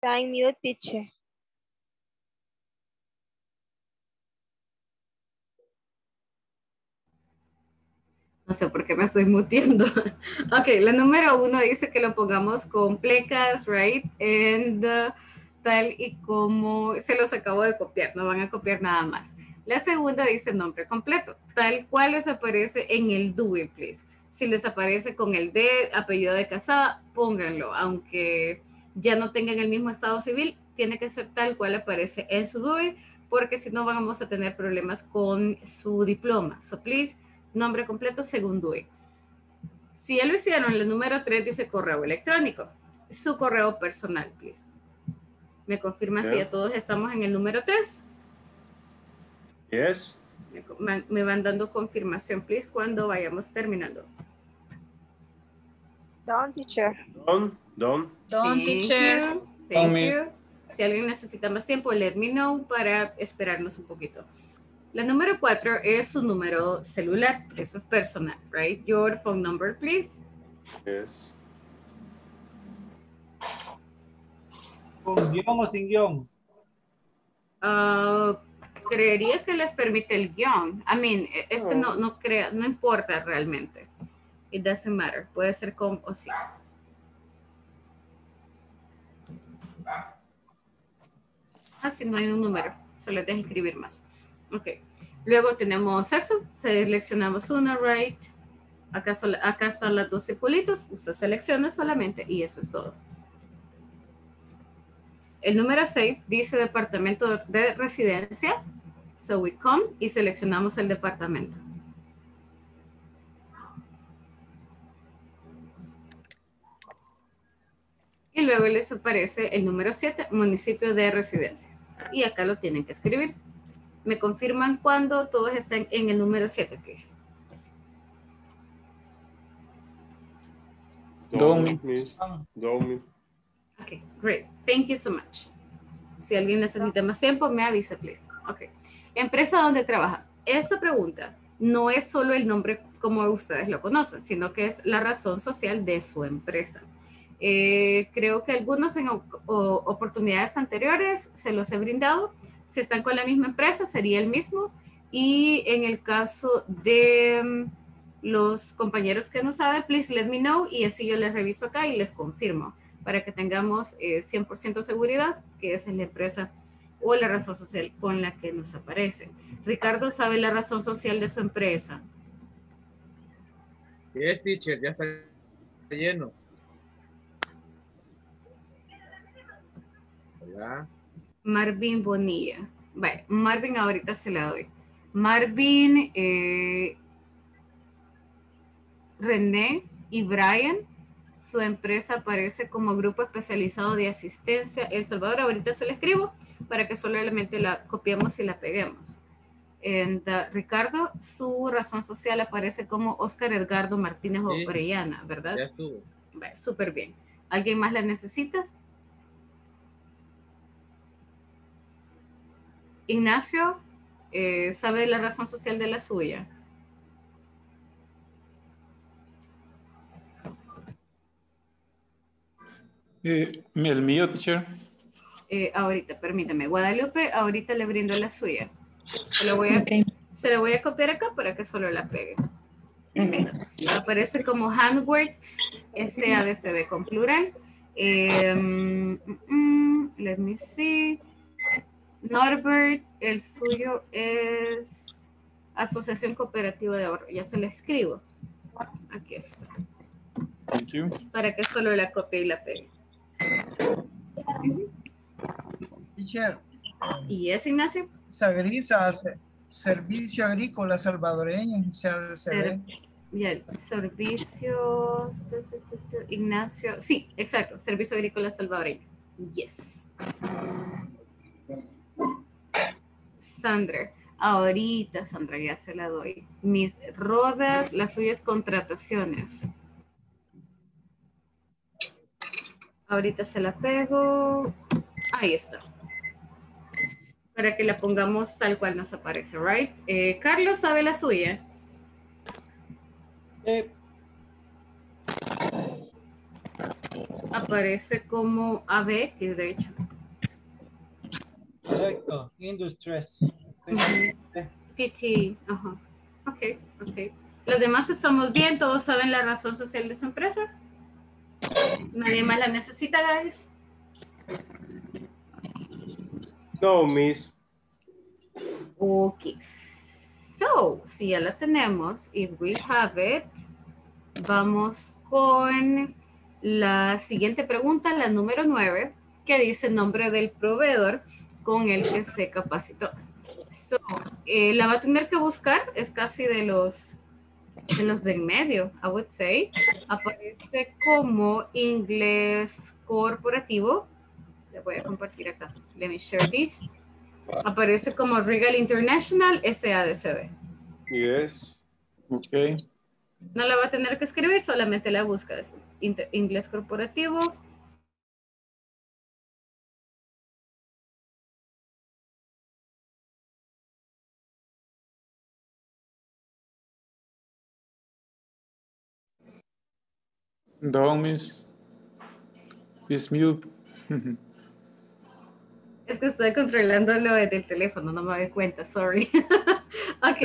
Time you teacher. No sé por qué me estoy mutiendo. Ok, la número 1 dice que lo pongamos con plecas, right? And tal y como se los acabo de copiar, no van a copiar nada más. La segunda dice nombre completo, tal cual les aparece en el do it, please. Si les aparece con el de apellido de casada, pónganlo, aunque ya no tengan el mismo estado civil, tiene que ser tal cual aparece en su DUI, porque si no vamos a tener problemas con su diploma. So please, nombre completo según DUI. Si ya lo hicieron, el número 3 dice correo electrónico. Su correo personal, please. ¿Me confirma si ya todos estamos en el número 3? Yes. Me van dando confirmación, please, cuando vayamos terminando. Don, teacher. Don, teacher. Thank you. Si alguien necesita más tiempo, let me know para esperarnos un poquito. La número 4 es su número celular. Eso es personal, right? Your phone number, please. Yes. ¿Con guión o sin guión? Creería que les permite el guión. I mean, ese no importa realmente. It doesn't matter. Puede ser con o sin. Si no hay un número, solo deja escribir más. Ok. Luego tenemos sexo. Seleccionamos uno, right? Acá están las 12 circulitos. Usted selecciona solamente y eso es todo. El número 6 dice departamento de residencia. So we come y seleccionamos el departamento. Y luego les aparece el número 7, municipio de residencia. Y acá lo tienen que escribir. Me confirman cuando todos estén en el número 7, please. Domi, please. Domi. Ok, great. Thank you so much. Si alguien necesita más tiempo, me avisa, please. Ok. Empresa donde trabaja. Esta pregunta no es solo el nombre como ustedes lo conocen, sino que es la razón social de su empresa. Creo que algunos en oportunidades anteriores se los he brindado. Si están con la misma empresa, sería el mismo. Y en el caso de los compañeros que no saben, please let me know. Y así yo les reviso acá y les confirmo para que tengamos 100% seguridad que esa es la empresa o la razón social con la que nos aparece. Ricardo, ¿sabe la razón social de su empresa? Yes, teacher, ya está lleno. Marvin Bonilla. Vale, Marvin ahorita se la doy. Marvin, René y Brian, su empresa aparece como Grupo Especializado de Asistencia El Salvador. Ahorita se la escribo para que solamente la copiemos y la peguemos. And, Ricardo, su razón social aparece como Oscar Edgardo Martínez Obrellana, ¿verdad? Ya estuvo. Vale, súper bien. ¿Alguien más la necesita? Ignacio, ¿Sabe la razón social de la suya? El mío, teacher. Ahorita, permítame. Guadalupe, ahorita le brindo la suya. Se la voy a copiar acá para que solo la pegue. Okay. Aparece como Handworks, SADCB con plural. Let me see. Norbert, el suyo es Asociación Cooperativa de Ahorro. Ya se la escribo. Aquí está. Thank you. Para que solo la copie y la pegue. Teacher. ¿Y es Ignacio? Sagrisa hace Servicio Agrícola Salvadoreño. Servicio. Ignacio. Sí, exacto. Servicio Agrícola Salvadoreño. Yes. Sandra. Ahorita, Sandra, ya se la doy. Mis Rodas, las suyas contrataciones. Ahorita se la pego. Ahí está. Para que la pongamos tal cual nos aparece, right? Carlos, ¿sabe la suya? Aparece como AB, que de hecho. Correcto. Industries. PT. Ajá. Ok, ok. ¿Los demás estamos bien? ¿Todos saben la razón social de su empresa? ¿Nadie más la necesita, guys? No, miss. Ok. So, si ya la tenemos, if we have it, vamos con la siguiente pregunta, la número 9, que dice nombre del proveedor con el que se capacitó. So, la va a tener que buscar, es casi de los de en medio, I would say. Aparece como Inglés Corporativo. Le voy a compartir acá. Let me share this. Aparece como Regal International SADCB. Yes. Ok. No la va a tener que escribir, solamente la buscas. Inglés Corporativo. Don, miss. It's mute. Es que estoy controlándolo desde el teléfono, no me doy cuenta, sorry. Ok,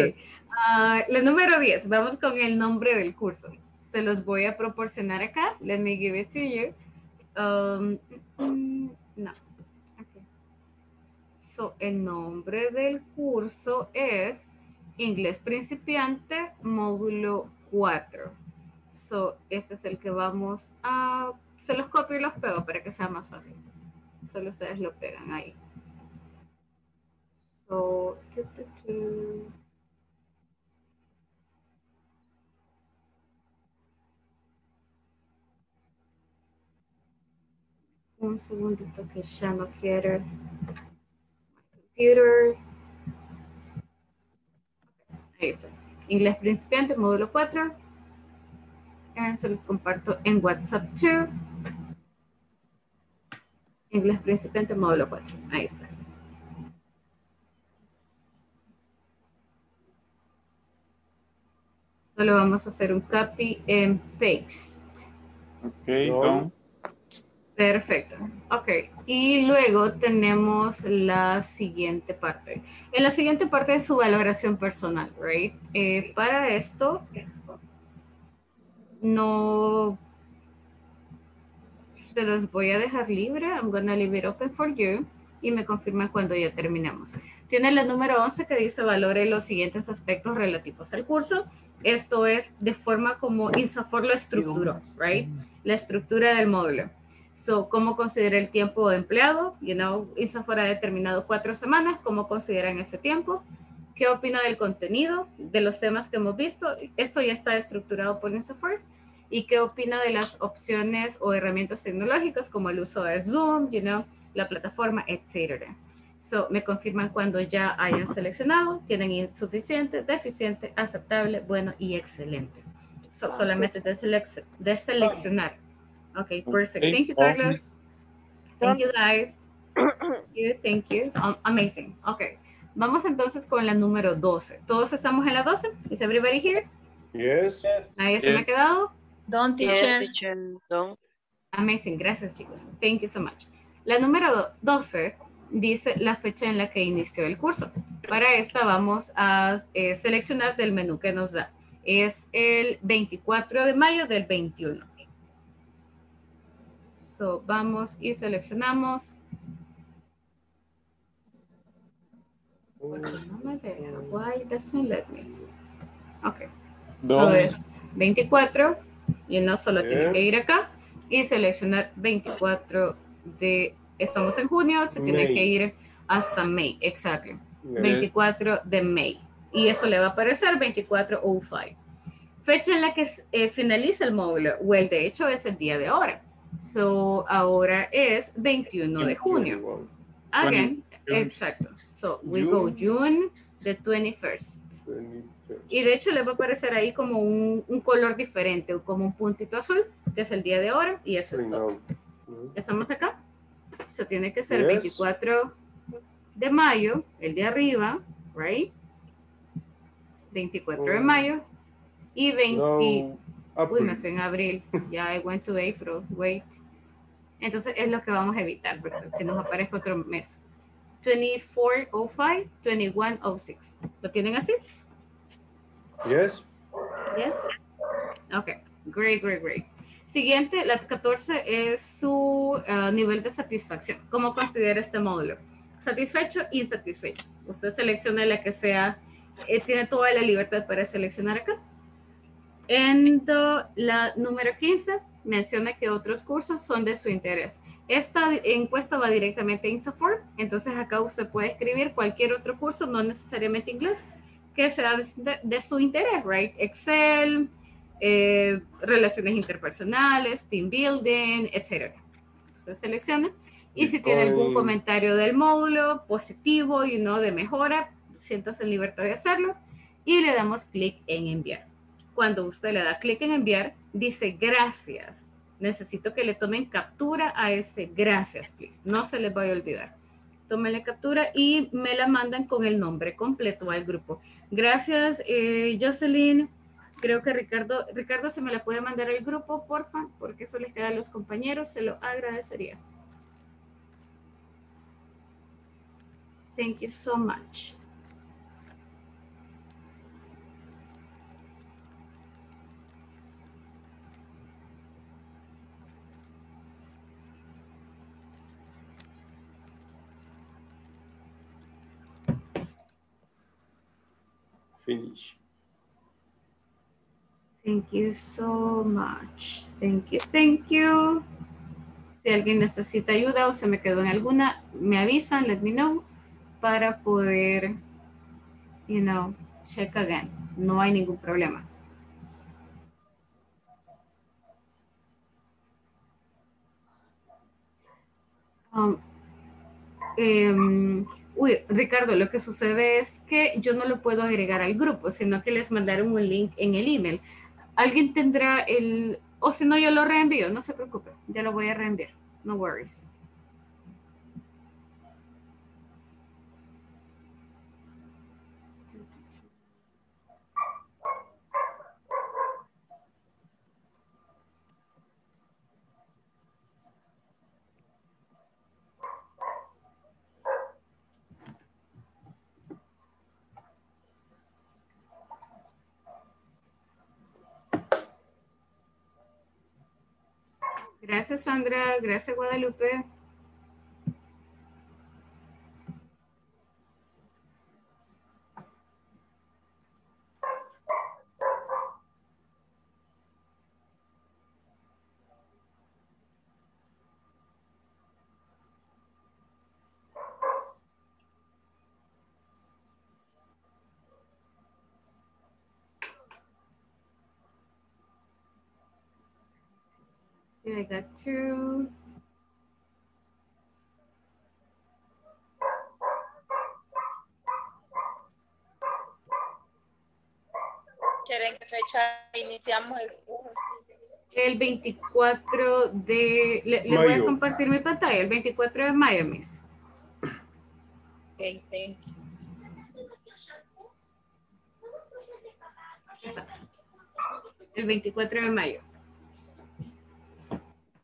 la número 10, vamos con el nombre del curso. Se los voy a proporcionar acá, let me give it to you. No, okay. So, el nombre del curso es Inglés Principiante Módulo 4. So, ese es el que vamos a, se los copio y los pego para que sea más fácil. Solo ustedes lo pegan ahí. So, un segundito que ya no quiero. Computer. Ahí está. Inglés Principiante, módulo 4. Y se los comparto en WhatsApp 2. Inglés Principiante módulo 4. Ahí está. Solo vamos a hacer un copy and paste. Ok, don. Perfecto. Ok. Y luego tenemos la siguiente parte. En la siguiente parte es su valoración personal, right? Para esto, no... Te los voy a dejar libre. I'm going to leave it open for you. Y me confirman cuando ya terminemos. Tiene la número 11 que dice valore los siguientes aspectos relativos al curso. Esto es de forma como INSAFORP lo estructuró, right? La estructura del módulo. So, ¿cómo considera el tiempo de empleado? You know, INSAFORP ha determinado 4 semanas. ¿Cómo consideran ese tiempo? ¿Qué opina del contenido? De los temas que hemos visto. Esto ya está estructurado por INSAFORP. ¿Y qué opina de las opciones o herramientas tecnológicas como el uso de Zoom, you know, la plataforma, etcétera? So, me confirman cuando ya hayan seleccionado, tienen insuficiente, deficiente, aceptable, bueno y excelente. So, solamente de seleccionar. Ok, perfect. Thank you, Carlos. Thank you, guys. Thank you. Amazing. Ok. Vamos entonces con la número 12. ¿Todos estamos en la 12? ¿Is everybody here? Yes. ¿Nadie se me ha quedado? Don't teacher. No. Amazing. Gracias, chicos. Thank you so much. La número 12 dice la fecha en la que inició el curso. Para esta vamos a seleccionar del menú que nos da. Es el 24 de mayo del 21. So, vamos y seleccionamos. Why doesn't let me? Okay. So es 24 y no solo tiene que ir acá y seleccionar 24 de, estamos en junio, se tiene que ir hasta May, exacto. 24 de May. Y eso le va a aparecer 2405. Fecha en la que finaliza el módulo. Well, de hecho es el día de ahora. So ahora es 21 de junio. Again, exacto. So we go June the 21st. Y de hecho les va a aparecer ahí como un color diferente o como un puntito azul, que es el día de ahora, y eso es todo. ¿Estamos acá? Eso tiene que ser 24 de mayo, el de arriba, right? 24 de mayo y 20. Uy, me fue en abril. Ya, I went to April. Wait. Entonces es lo que vamos a evitar, ¿verdad? Que nos aparezca otro mes. 2405, 2106. ¿Lo tienen así? Yes. Yes. Ok. Great, great, great. Siguiente, la 14 es su nivel de satisfacción. ¿Cómo considera este módulo? ¿Satisfecho? ¿Insatisfecho? Usted selecciona la que sea, tiene toda la libertad para seleccionar acá. En la número 15 menciona que otros cursos son de su interés. Esta encuesta va directamente a INSAFORP, entonces acá usted puede escribir cualquier otro curso, no necesariamente inglés, que sea de su interés, right? Excel, relaciones interpersonales, team building, etc. Usted selecciona y si tiene algún comentario del módulo positivo y no de mejora, siéntase en libertad de hacerlo y le damos clic en enviar. Cuando usted le da clic en enviar, dice gracias. Necesito que le tomen captura a ese gracias, please. No se les vaya a olvidar. Tomen la captura y me la mandan con el nombre completo al grupo. Gracias, Jocelyn. Creo que Ricardo, se me la puede mandar al grupo, porfa, porque eso les queda a los compañeros. Se lo agradecería. Thank you so much. Finish. Thank you so much. Thank you, thank you. Si alguien necesita ayuda o se me quedó en alguna, me avisan, let me know, para poder, you know, check again. No hay ningún problema. Uy, Ricardo, lo que sucede es que yo no lo puedo agregar al grupo, sino que les mandaron un link en el email. Alguien tendrá el... O si no, yo lo reenvío. No se preocupe. Ya lo voy a reenviar. No worries. Gracias, Sandra. Gracias, Guadalupe. I got two. ¿Quieren qué fecha iniciamos el curso? El 24 de... Le voy a compartir mi pantalla. El 24 de mayo, Miss. Ok, thank you. El 24 de mayo.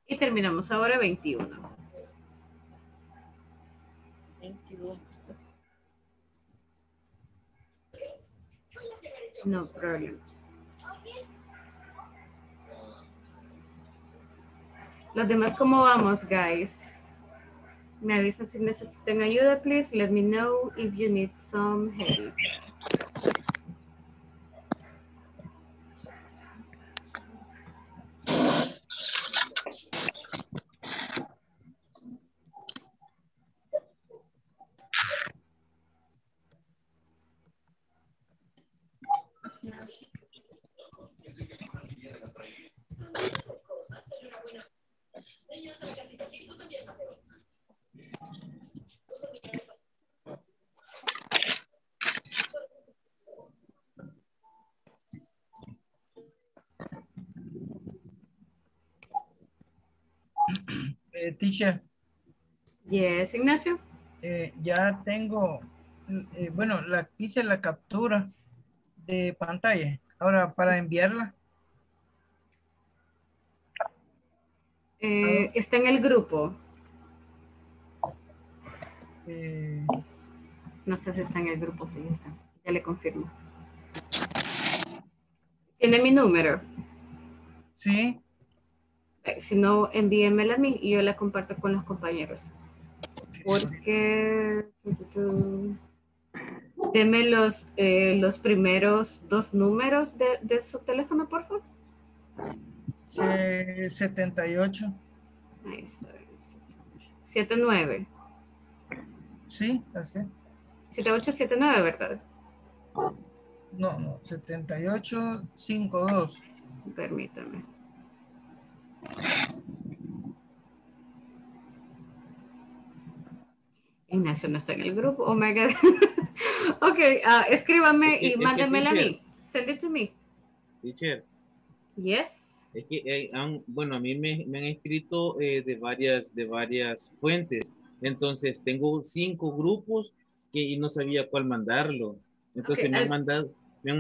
Y terminamos ahora 21. 21. No problem. Los demás, ¿cómo vamos, guys? Me avisan si necesitan ayuda, please. Let me know if you need some help. Teacher. Yes, Ignacio. Ya tengo, bueno, hice la captura de pantalla. Ahora, para enviarla. Está en el grupo. No sé si está en el grupo, Felisa. Ya le confirmo. ¿Tiene mi número? Sí. Si no, envíenmela a mí y yo la comparto con los compañeros. Porque... Deme los primeros dos números de su teléfono, por favor. 78. Ahí está. 79. Sí, así. 7879, ¿verdad? No, no. 7852. Permítame. Ignacio no está en el grupo. Oh my God. Ok, escríbame y mándamela a mí. Send it to me. Teacher. Yes. Es que, bueno, a mí me han escrito de varias fuentes. Entonces, tengo 5 grupos y no sabía cuál mandarlo. Entonces, okay, me han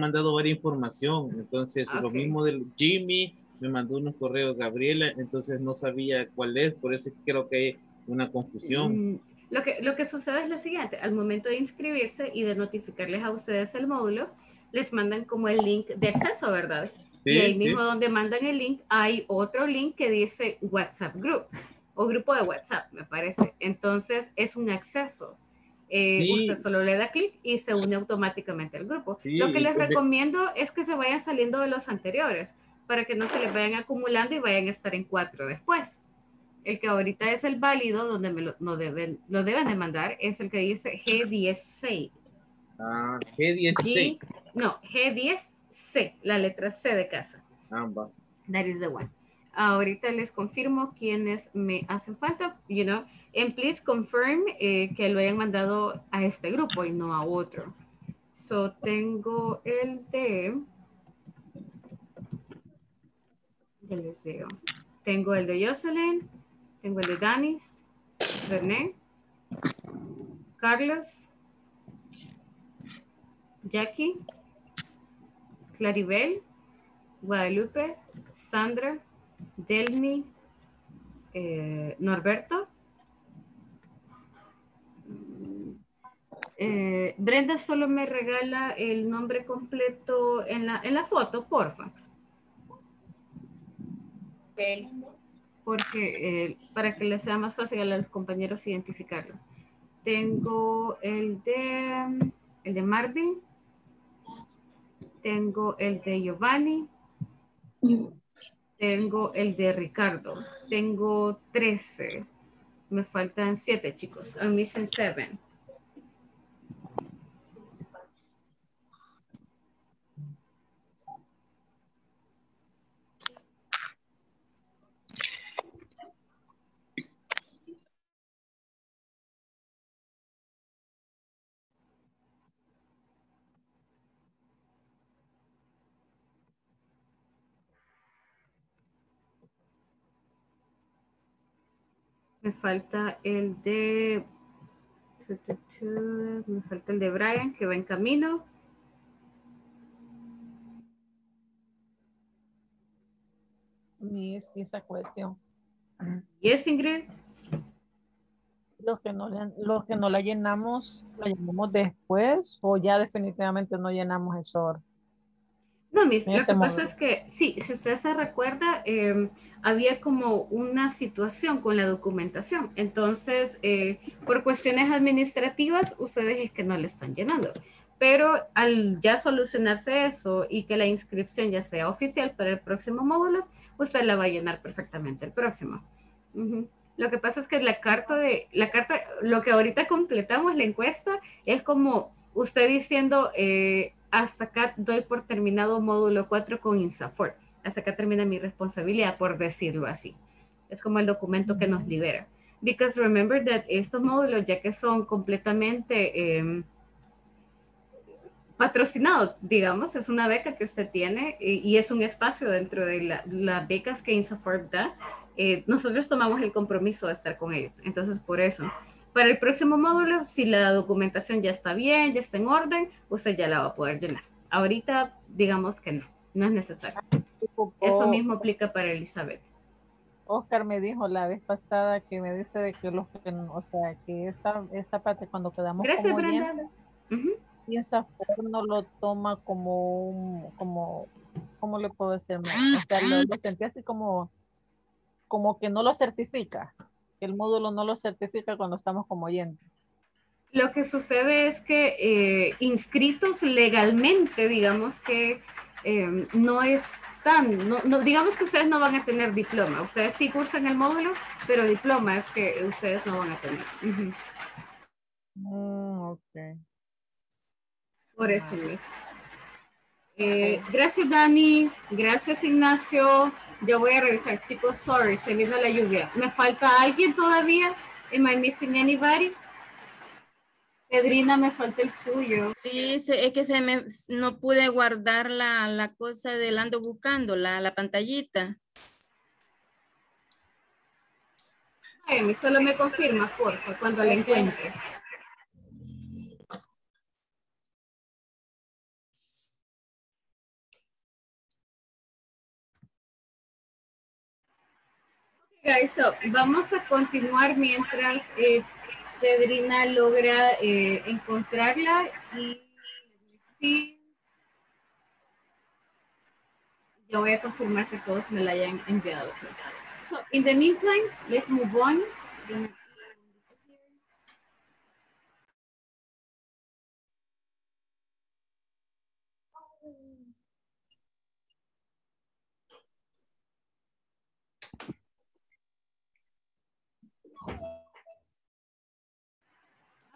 mandado varias información. Entonces, okay, lo mismo del Jimmy, me mandó unos correos Gabriela, entonces no sabía cuál es, por eso creo que hay una confusión. Lo que sucede es lo siguiente: al momento de inscribirse y de notificarles a ustedes el módulo, les mandan como el link de acceso, ¿verdad? Sí, y ahí mismo donde mandan el link, hay otro link que dice WhatsApp Group, o grupo de WhatsApp, me parece. Entonces, es un acceso. Sí. Usted solo le da clic y se une automáticamente al grupo. Sí, lo que les recomiendo es que se vayan saliendo de los anteriores, para que no se les vayan acumulando y vayan a estar en 4 después. El que ahorita es el válido, donde lo deben de mandar, es el que dice G16. Ah, G16. No, G10C, la letra C de casa. Amba. That is the one. Ahorita les confirmo quiénes me hacen falta, you know, and please confirm que lo hayan mandado a este grupo y no a otro. So, tengo el de... les digo. Tengo el de Jocelyn, tengo el de Danis, René, Carlos, Jackie, Claribel, Guadalupe, Sandra, Delmi, Norberto, Brenda solo me regala el nombre completo en la foto, porfa. Porque para que les sea más fácil a los compañeros identificarlo. Tengo el de Marvin, tengo el de Giovanni, tengo el de Ricardo, tengo 13, me faltan 7 chicos, I'm missing 7. Me falta el de Me falta el de Brian, que va en camino. Esa cuestión. Yes, Ingrid. Los que no la llenamos, ¿la llenamos después o ya definitivamente no llenamos eso ahora? No, mis, lo que pasa es que, sí, si usted se recuerda, había como una situación con la documentación. Entonces, por cuestiones administrativas, ustedes es que no le están llenando. Pero al ya solucionarse eso y que la inscripción ya sea oficial para el próximo módulo, usted la va a llenar perfectamente el próximo. Uh-huh. Lo que pasa es que la carta, lo que ahorita completamos la encuesta, es como usted diciendo... hasta acá doy por terminado módulo 4 con INSAFORP. Hasta acá termina mi responsabilidad, por decirlo así. Es como el documento que nos libera. Because remember that estos módulos, ya que son completamente patrocinados, digamos, es una beca que usted tiene y es un espacio dentro de las becas que INSAFORP da, nosotros tomamos el compromiso de estar con ellos. Entonces, por eso... Para el próximo módulo, si la documentación ya está bien, ya está en orden, usted ya la va a poder llenar. Ahorita, digamos que no es necesario. Eso mismo aplica para Elizabeth. Oscar me dijo la vez pasada que me dice de que esa parte cuando quedamos como oyentes, y esa forma lo toma como un, ¿cómo le puedo decir? O sea, lo sentí así como que no lo certifica. El módulo no lo certifica cuando estamos como oyentes. Lo que sucede es que inscritos legalmente, digamos que digamos que ustedes no van a tener diploma. Ustedes sí cursan el módulo, pero diploma es que ustedes no van a tener. Uh-huh. Ok. Por eso es. Gracias, Dani. Gracias, Ignacio. Yo voy a revisar, chicos. Sorry, se vino la lluvia. ¿Me falta alguien todavía? Am I missing anybody? Pedrina, me falta el suyo. Sí, es que no pude guardar la cosa del ando buscando, la pantallita. Ay, solo me confirma, por favor, cuando la encuentre. Guys, so vamos a continuar mientras Pedrina logra encontrarla y yo voy a confirmar que todos me la hayan enviado. So, in the meantime, let's move on.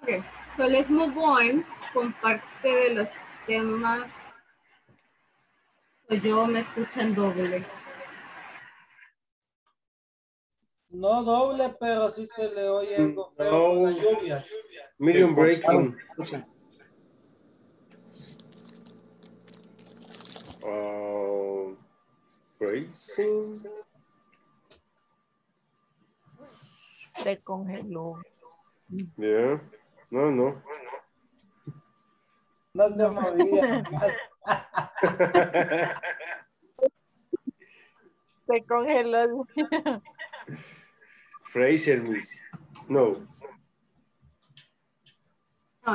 Okay, so let's move on con parte de los temas. Yo me escuchan doble. No doble, pero sí se le oye algo feo con la lluvia. Medium breaking. Breaking. Se congeló. Yeah. No. No se movía. Se congeló. Fraser, Miss. No,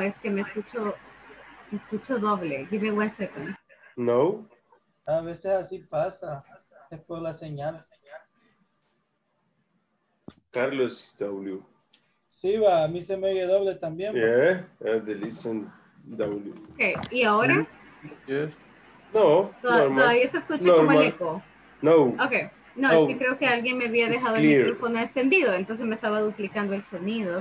es que me escucho doble. Give me one second. No. A veces así pasa. Es por la señal. Carlos W. Sí, va, a mí se me oye doble también. Yeah, the listen W. Okay, ¿y ahora? Yeah. No, todavía se escucha normal. Como el eco. No. Okay, no, es que creo que alguien me había dejado el micrófono encendido, entonces me estaba duplicando el sonido.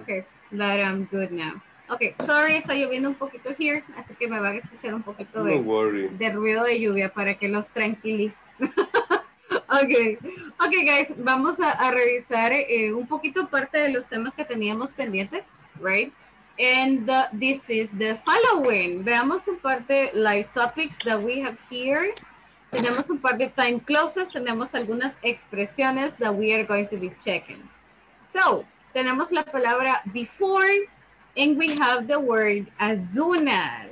Okay, but I'm good now. Okay, sorry, está lloviendo un poquito here, así que me van a escuchar un poquito de ruido de lluvia para que los tranquilice. Ok, guys, vamos a revisar un poquito parte de los temas que teníamos pendientes, right? And this is the following. Veamos un par de like topics that we have here. Tenemos un par de time clauses, tenemos algunas expresiones that we are going to be checking. So, tenemos la palabra before, and we have the word as soon as.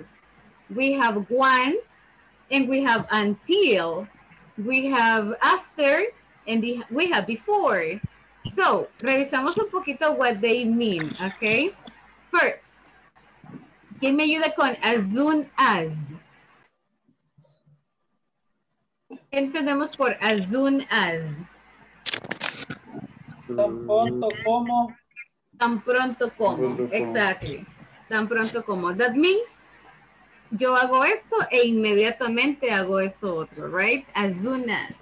We have once, and we have until. We have after, and we have before. So, revisamos un poquito what they mean, okay? First, ¿quién me ayuda con as soon as? ¿Qué entendemos por as soon as? Tan pronto como. Tan pronto como, exactly. Tan pronto como. That means, yo hago esto e inmediatamente hago esto otro, right? As soon as.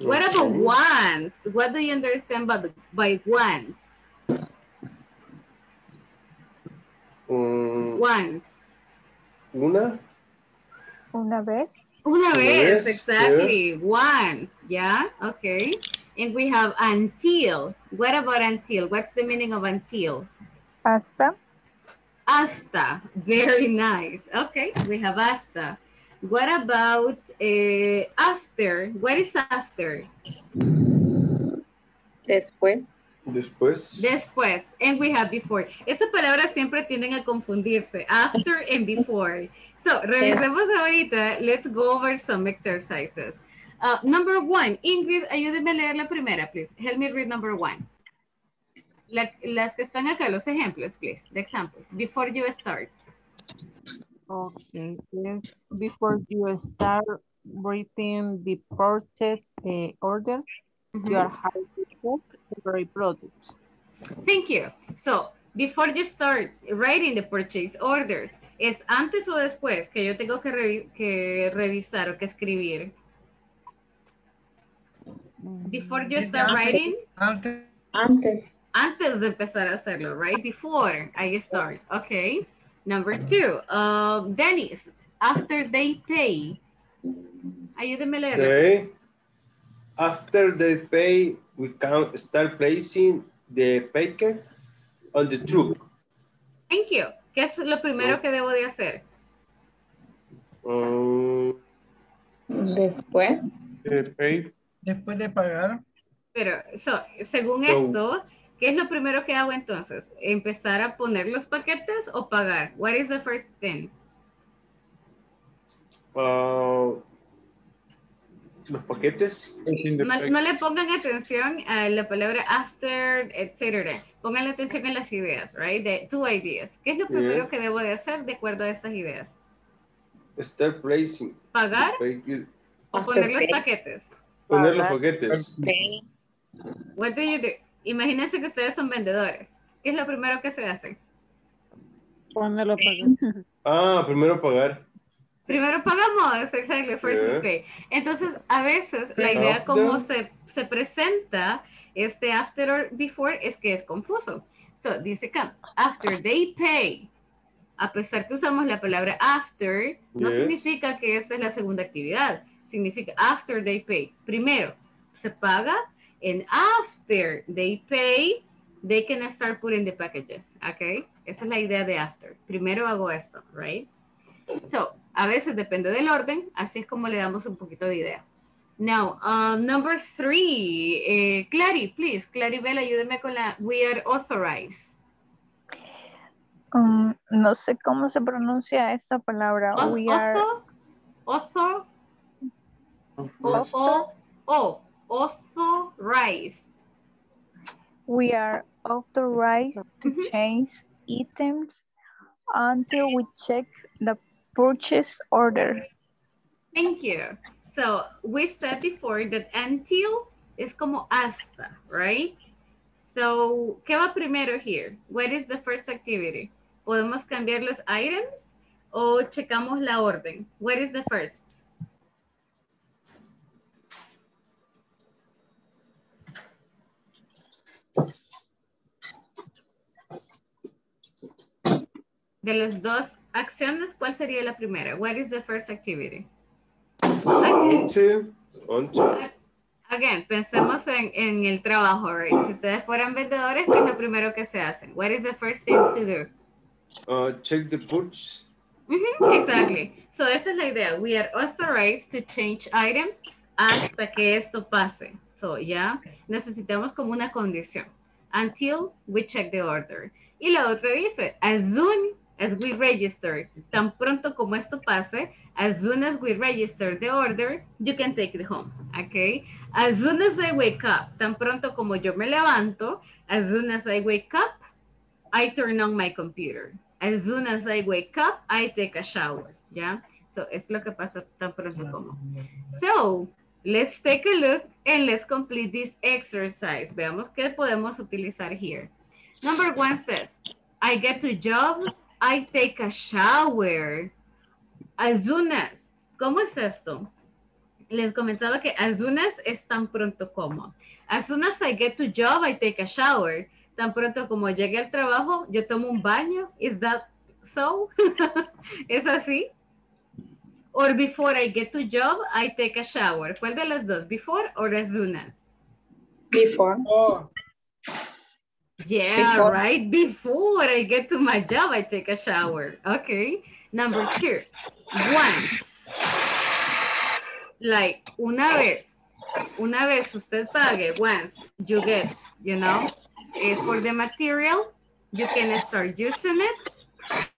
What about once? What do you understand by once? Once. Una. Una vez. Una vez, exactly. Yeah. Once, yeah, okay. And we have until. What about until? What's the meaning of until? Hasta. Hasta, very nice. Okay, we have hasta. What about after? What is after? Después. Después. Después. And we have before. Estas palabras siempre tienden a confundirse. After and before. So, revisemos ahorita. Let's go over some exercises. Number one. Ingrid, ayúdeme a leer la primera, please. Help me read number one. Las que están acá, los ejemplos, please. The examples. Before you start. Okay, yes. Before you start writing the purchase order, you are hiring to cook temporary products. Thank you. So, before you start writing the purchase orders, ¿es antes o después que yo tengo que revisar o que escribir? Before you start writing? Antes. Antes. Antes de empezar a hacerlo, right? Before I start. Okay. Number two, Dennis, after they pay. Ayúdeme a leer. Okay. After they pay, we can start placing the packet on the truck. Thank you. ¿Qué es lo primero que debo de hacer? Después. Después de pagar. Pero, según esto, ¿qué es lo primero que hago entonces? ¿Empezar a poner los paquetes o pagar? What is the first thing? Los paquetes. No le pongan atención a la palabra after, etc. Pongan atención en las ideas, right? The two ideas. ¿Qué es lo primero que debo de hacer de acuerdo a estas ideas? Start placing. ¿Pagar? ¿O poner los paquetes? Poner los paquetes. What do you do? Imagínense que ustedes son vendedores. ¿Qué es lo primero que se hace? Ponerlo a pagar. Ah, primero pagar. Primero pagamos, exactly, first we pay. Entonces, a veces la idea como se presenta este after or before es que es confuso. So, dice que after they pay, a pesar que usamos la palabra after, no significa que esa es la segunda actividad. Significa after they pay. Primero se paga. And after they pay, they can start putting the packages, okay? Esa es la idea de after. Primero hago esto, right? So, a veces depende del orden, así es como le damos un poquito de idea. Now, number three, Clary, please. Claribel, ayúdeme con la we are authorized. No sé cómo se pronuncia esa palabra. We are... Author? O-O-O. Authorized. We are authorized to change items until we check the purchase order. Thank you. So we said before that until is como hasta, right? So, ¿qué va primero here? What is the first activity? ¿Podemos cambiar los items o checamos la orden? What is the first? De las dos acciones, ¿cuál sería la primera? What is the first activity? Again, pensemos en el trabajo, right? Si ustedes fueran vendedores, ¿qué es lo primero que se hacen? What is the first thing to do? Check the purchase. Exactly. So esa es la idea. We are authorized to change items hasta que esto pase. So, necesitamos como una condición. Until we check the order. Y la otra dice, as soon as we register, tan pronto como esto pase, as soon as we register the order, you can take it home, okay? As soon as I wake up, tan pronto como yo me levanto, as soon as I wake up, I turn on my computer. As soon as I wake up, I take a shower, yeah? So, es lo que pasa tan pronto como. So, let's take a look and let's complete this exercise. Veamos qué podemos utilizar here. Number one says, I get to job, I take a shower. As soon as, ¿cómo es esto? Les comentaba que as soon as es tan pronto como. As soon as I get to job, I take a shower. Tan pronto como llegue al trabajo, yo tomo un baño. Is that so? ¿Es así? Or before I get to job, I take a shower. ¿Cuál de las dos? Before or as soon as? Before. Oh. Yeah, before. Right? Before I get to my job, I take a shower. Okay. Number two. Once. Like, una vez usted pague, once you get, you know, for the material, you can start using it.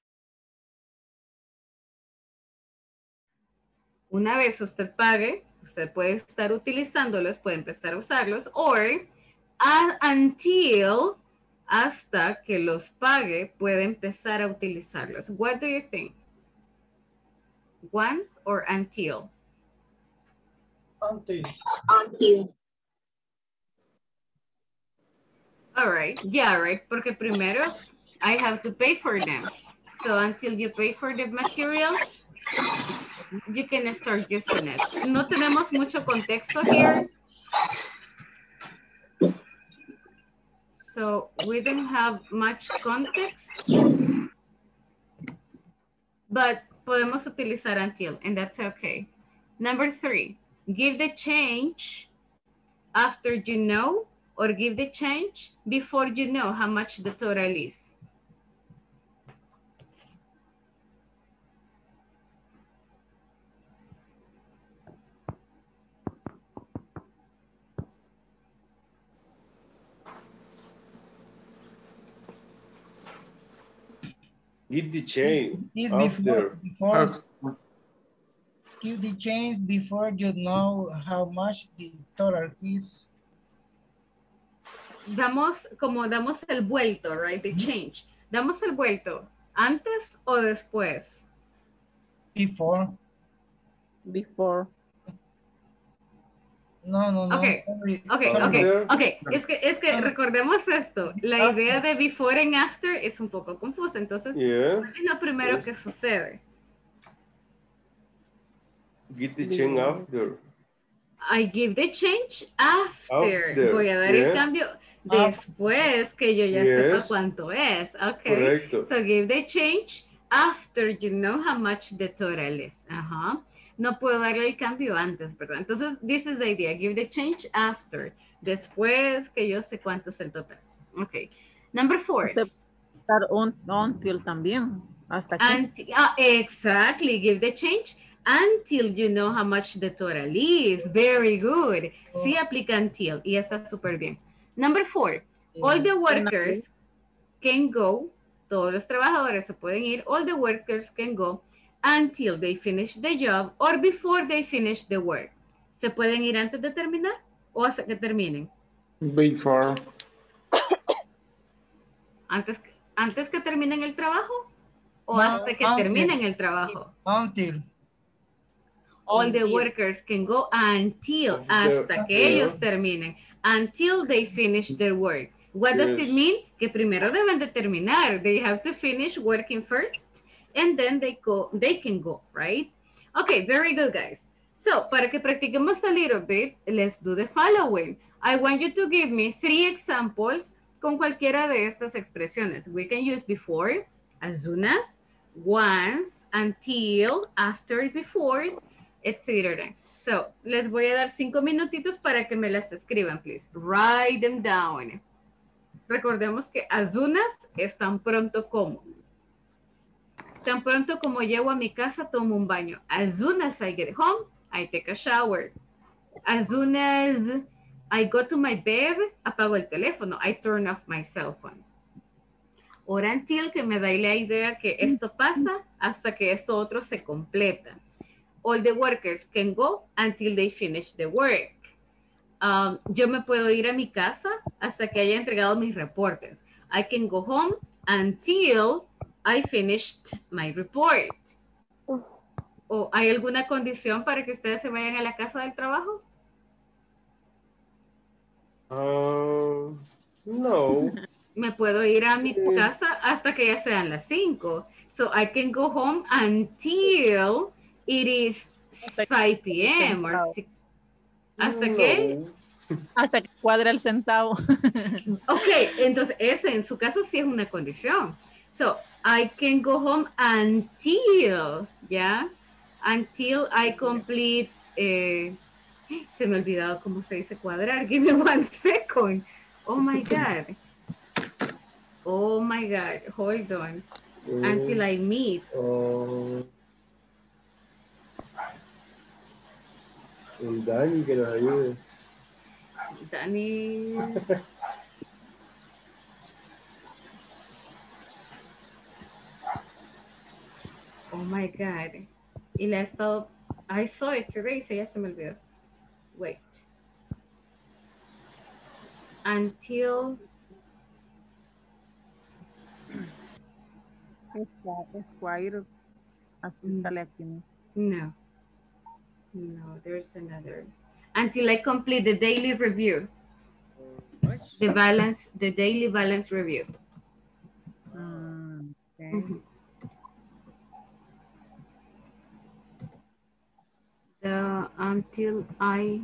Una vez usted pague, usted puede estar utilizándolos, puede empezar a usarlos, or until, hasta que los pague, puede empezar a utilizarlos. What do you think? Once or until? Until. Until. All right. Yeah, right. Porque primero, I have to pay for them. So until you pay for the material, you can start using it. No tenemos mucho contexto here. So we didn't have much context, but podemos utilizar until, and that's okay. Number three, give the change after you know, or give the change before you know how much the total is. Give the change before you know how much the total is. Damos el vuelto, right? The change. Damos el vuelto antes o después. Before. Before. No. Okay. Es que recordemos esto. La idea de before and after es un poco confusa. Entonces, ¿cuál es lo primero que sucede? Give the change after. I give the change after. Voy a dar el cambio después que yo ya sepa cuánto es. Okay. Correcto. So give the change after you know how much the total is. Ajá. No puedo darle el cambio antes, ¿verdad? Entonces, this is the idea. Give the change after. Después que yo sé cuánto es el total. Ok. Number four. Until también. Hasta aquí. Exactly. Give the change until you know how much the total is. Very good. Oh. Sí, aplica until. Y está súper bien. Number four. All the workers can go. Todos los trabajadores se pueden ir. All the workers can go until they finish the job or before they finish the work. ¿Se pueden ir antes de terminar o hasta que terminen? Before. ¿Antes que terminen el trabajo o hasta que terminen el trabajo? Until. All the workers can go until, hasta que ellos terminen. Until they finish their work. What does it mean? Que primero deben de terminar. They have to finish working first. And then they can go, right? Okay, very good, guys. So, para que practiquemos a little bit, let's do the following. I want you to give me 3 examples con cualquiera de estas expresiones. We can use before, as soon as, once, until, after, before, etc. So, les voy a dar 5 minutitos para que me las escriban, please. Write them down. Recordemos que as soon as es tan pronto como. Tan pronto como llego a mi casa, tomo un baño. As soon as I get home, I take a shower. As soon as I go to my bed, apago el teléfono. I turn off my cell phone. or until, que me da la idea que esto pasa hasta que esto otro se completa. All the workers can go until they finish the work. Yo me puedo ir a mi casa hasta que haya entregado mis reportes. I can go home until I finished my report. ¿O hay alguna condición para que ustedes se vayan a la casa del trabajo? No. Me puedo ir a mi casa hasta que ya sean las 5. So I can go home until it is 5 p.m. or 6. ¿Hasta qué? Hasta que cuadra el centavo. Ok, entonces ese en su caso sí es una condición. So I can go home until, ¿ya? Until I complete, se me ha olvidado cómo se dice cuadrar. Give me one second. Oh my God. Oh my God. Hold on. Until I meet. Dani, que nos ayude. Dani. Oh my God. Y la he estado... I saw it today, so ya se me olvidó. Wait. Until... Esquire. Así sale aquí mismo. No. No, there's another. Until I complete the daily review. The balance, the daily balance review. Okay. Mm-hmm. Until I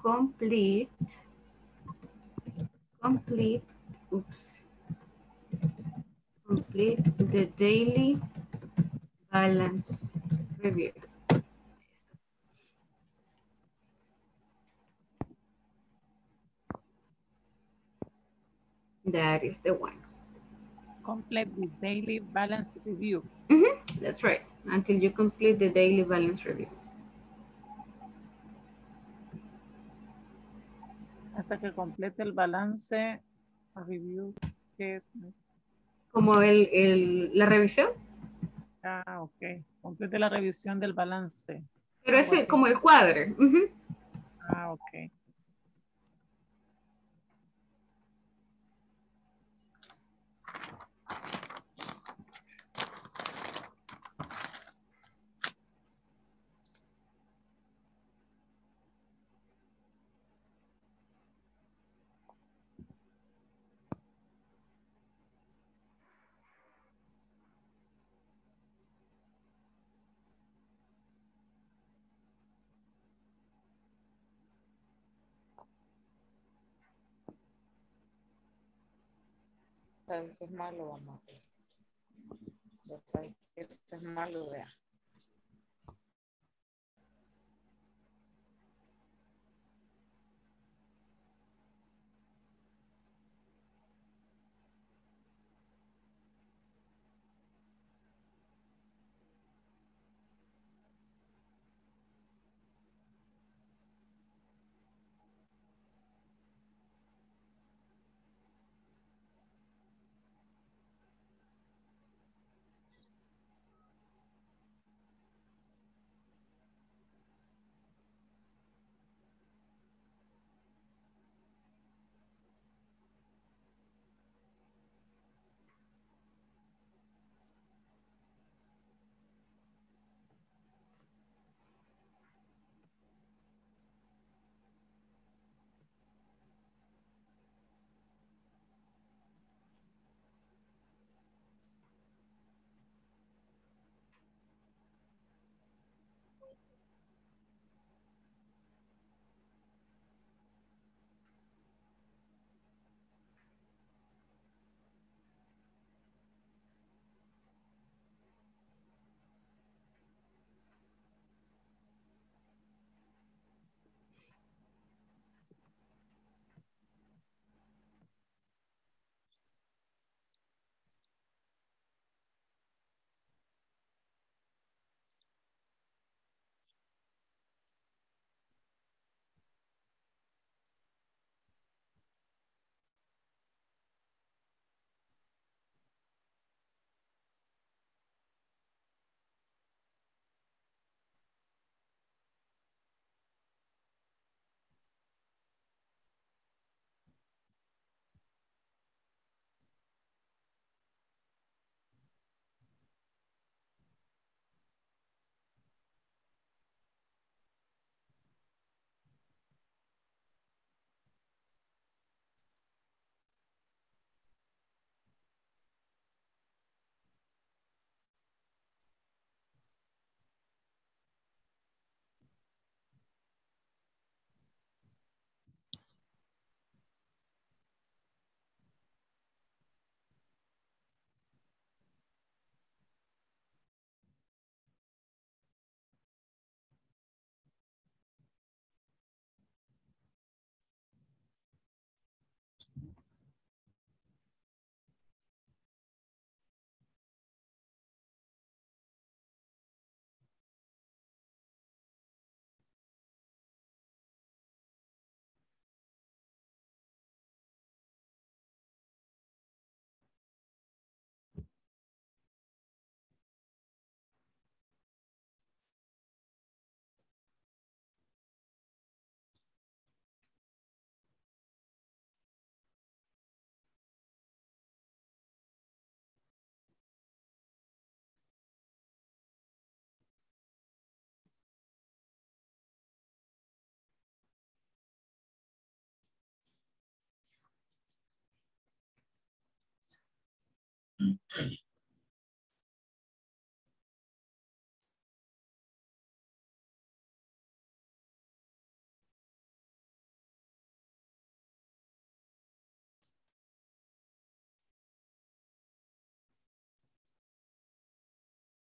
complete the daily balance review. That is the one. Complete the daily balance review. Mm-hmm. That's right. Until you complete the daily balance review. Hasta que complete el balance review, ¿qué es? ¿Como la revisión? Ah, ok. Complete la revisión del balance. Pero es como el cuadro. Uh-huh. Ah, ok. Sabes que es malo, mamá. Ya sabes que esto es malo, vea.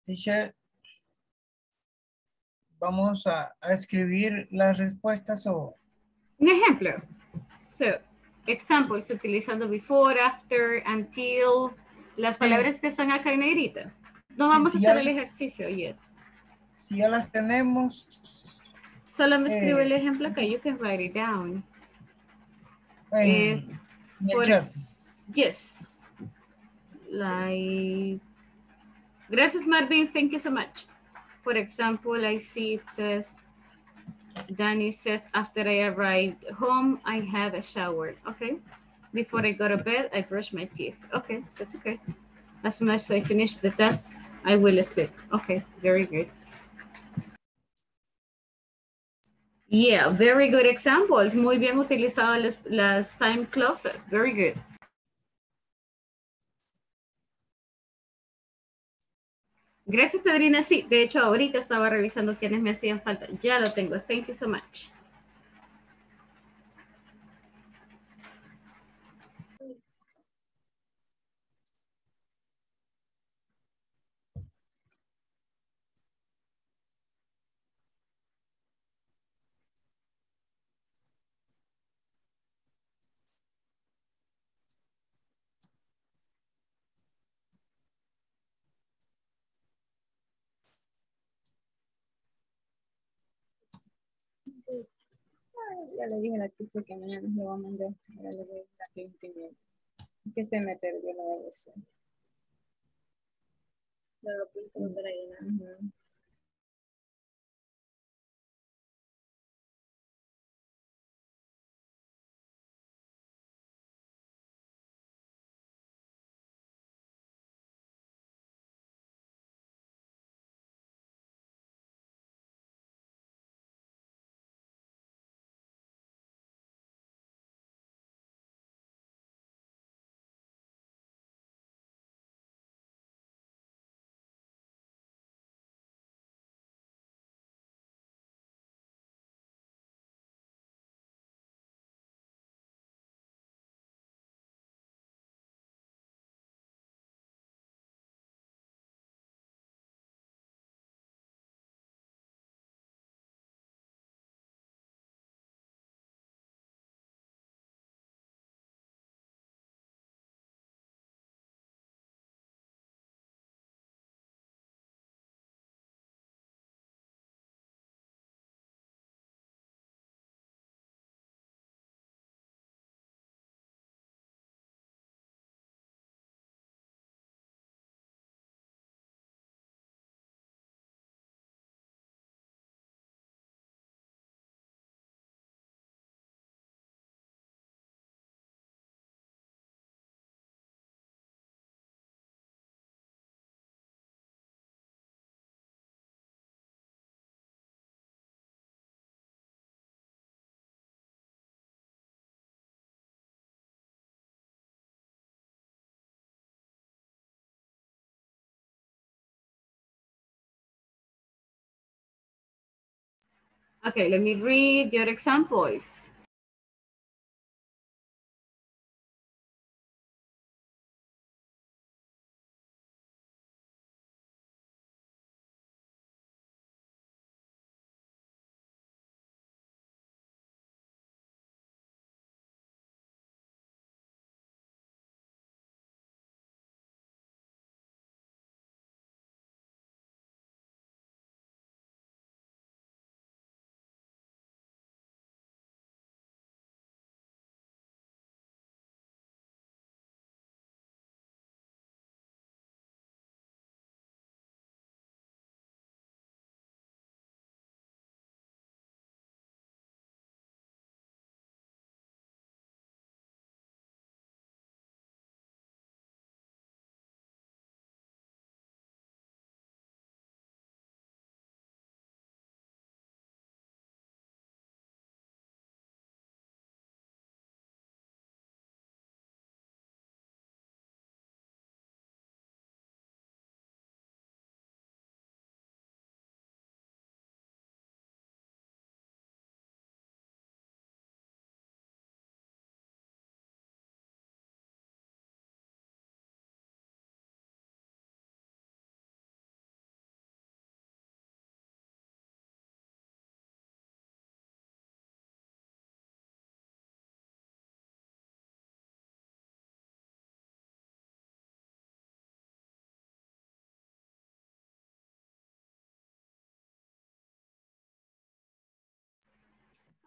Teacher, vamos a escribir las respuestas o... Un ejemplo. So, examples, utilizando before, after, until, las palabras que están acá en negrita. No vamos a hacer el ejercicio yet. Si ya las tenemos... Solo me escribo el ejemplo acá. You can write it down. Yes. Like... Gracias, Marvin. Thank you so much. For example, I see it says, Danny says, after I arrived home, I had a shower. Okay. Before I go to bed, I brush my teeth. Okay, that's okay. As soon as I finish the task, I will sleep. Okay, very good. Yeah, very good examples. Muy bien utilizado las time clauses. Very good. Gracias, Pedrina. Sí, de hecho, ahorita estaba revisando quiénes me hacían falta. Ya lo tengo. Thank you so much. Ya le dije a la chica que mañana lo va a mandar. Ahora le voy a imprimir. Que se me perdió la vez. No lo puedo volver a llenar. Okay, let me read your examples.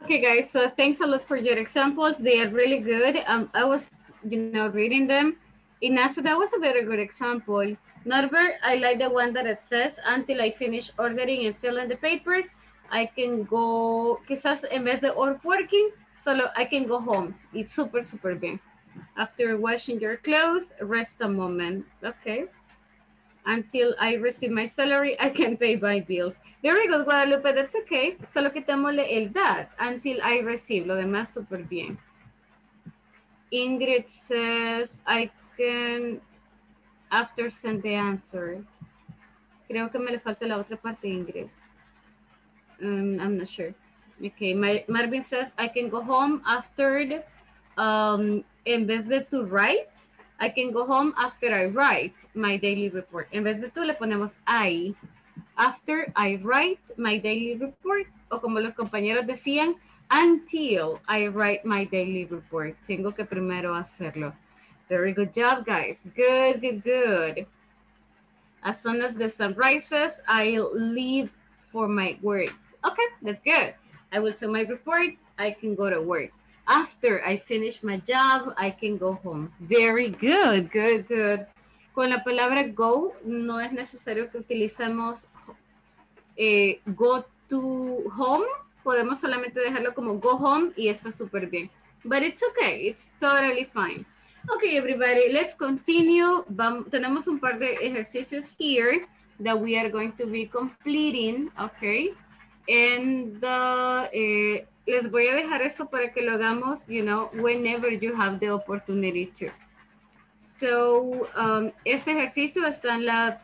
Okay, guys, so thanks a lot for your examples. They are really good. I was, reading them. Inasa, that was a very good example. Norbert, I like the one that it says, until I finish ordering and filling the papers, I can go, quizás en vez de working, solo I can go home. It's super, super bien. After washing your clothes, rest a moment. Okay. Until I receive my salary, I can pay my bills. There we go, Guadalupe, that's okay. Solo quitémosle el that, until I receive. Lo demás, super bien. Ingrid says, I can, after send the answer. Creo que me le falta la otra parte, Ingrid. I'm not sure. Okay, Marvin says, I can go home after, en vez de to write, I can go home after I write my daily report. En vez de tú le ponemos I. After I write my daily report. O como los compañeros decían, until I write my daily report. Tengo que primero hacerlo. Very good job, guys. Good, good, good. As soon as the sun rises, I'll leave for my work. Okay, that's good. I will send my report. I can go to work. After I finish my job, I can go home. Very good, good, good. Con la palabra go, no es necesario que utilicemos go to home. Podemos solamente dejarlo como go home y está súper bien. But it's okay, it's totally fine. Okay, everybody, let's continue. Tenemos un par de ejercicios here that we are going to be completing, okay? And les voy a dejar eso para que lo hagamos, whenever you have the opportunity to. So, este ejercicio está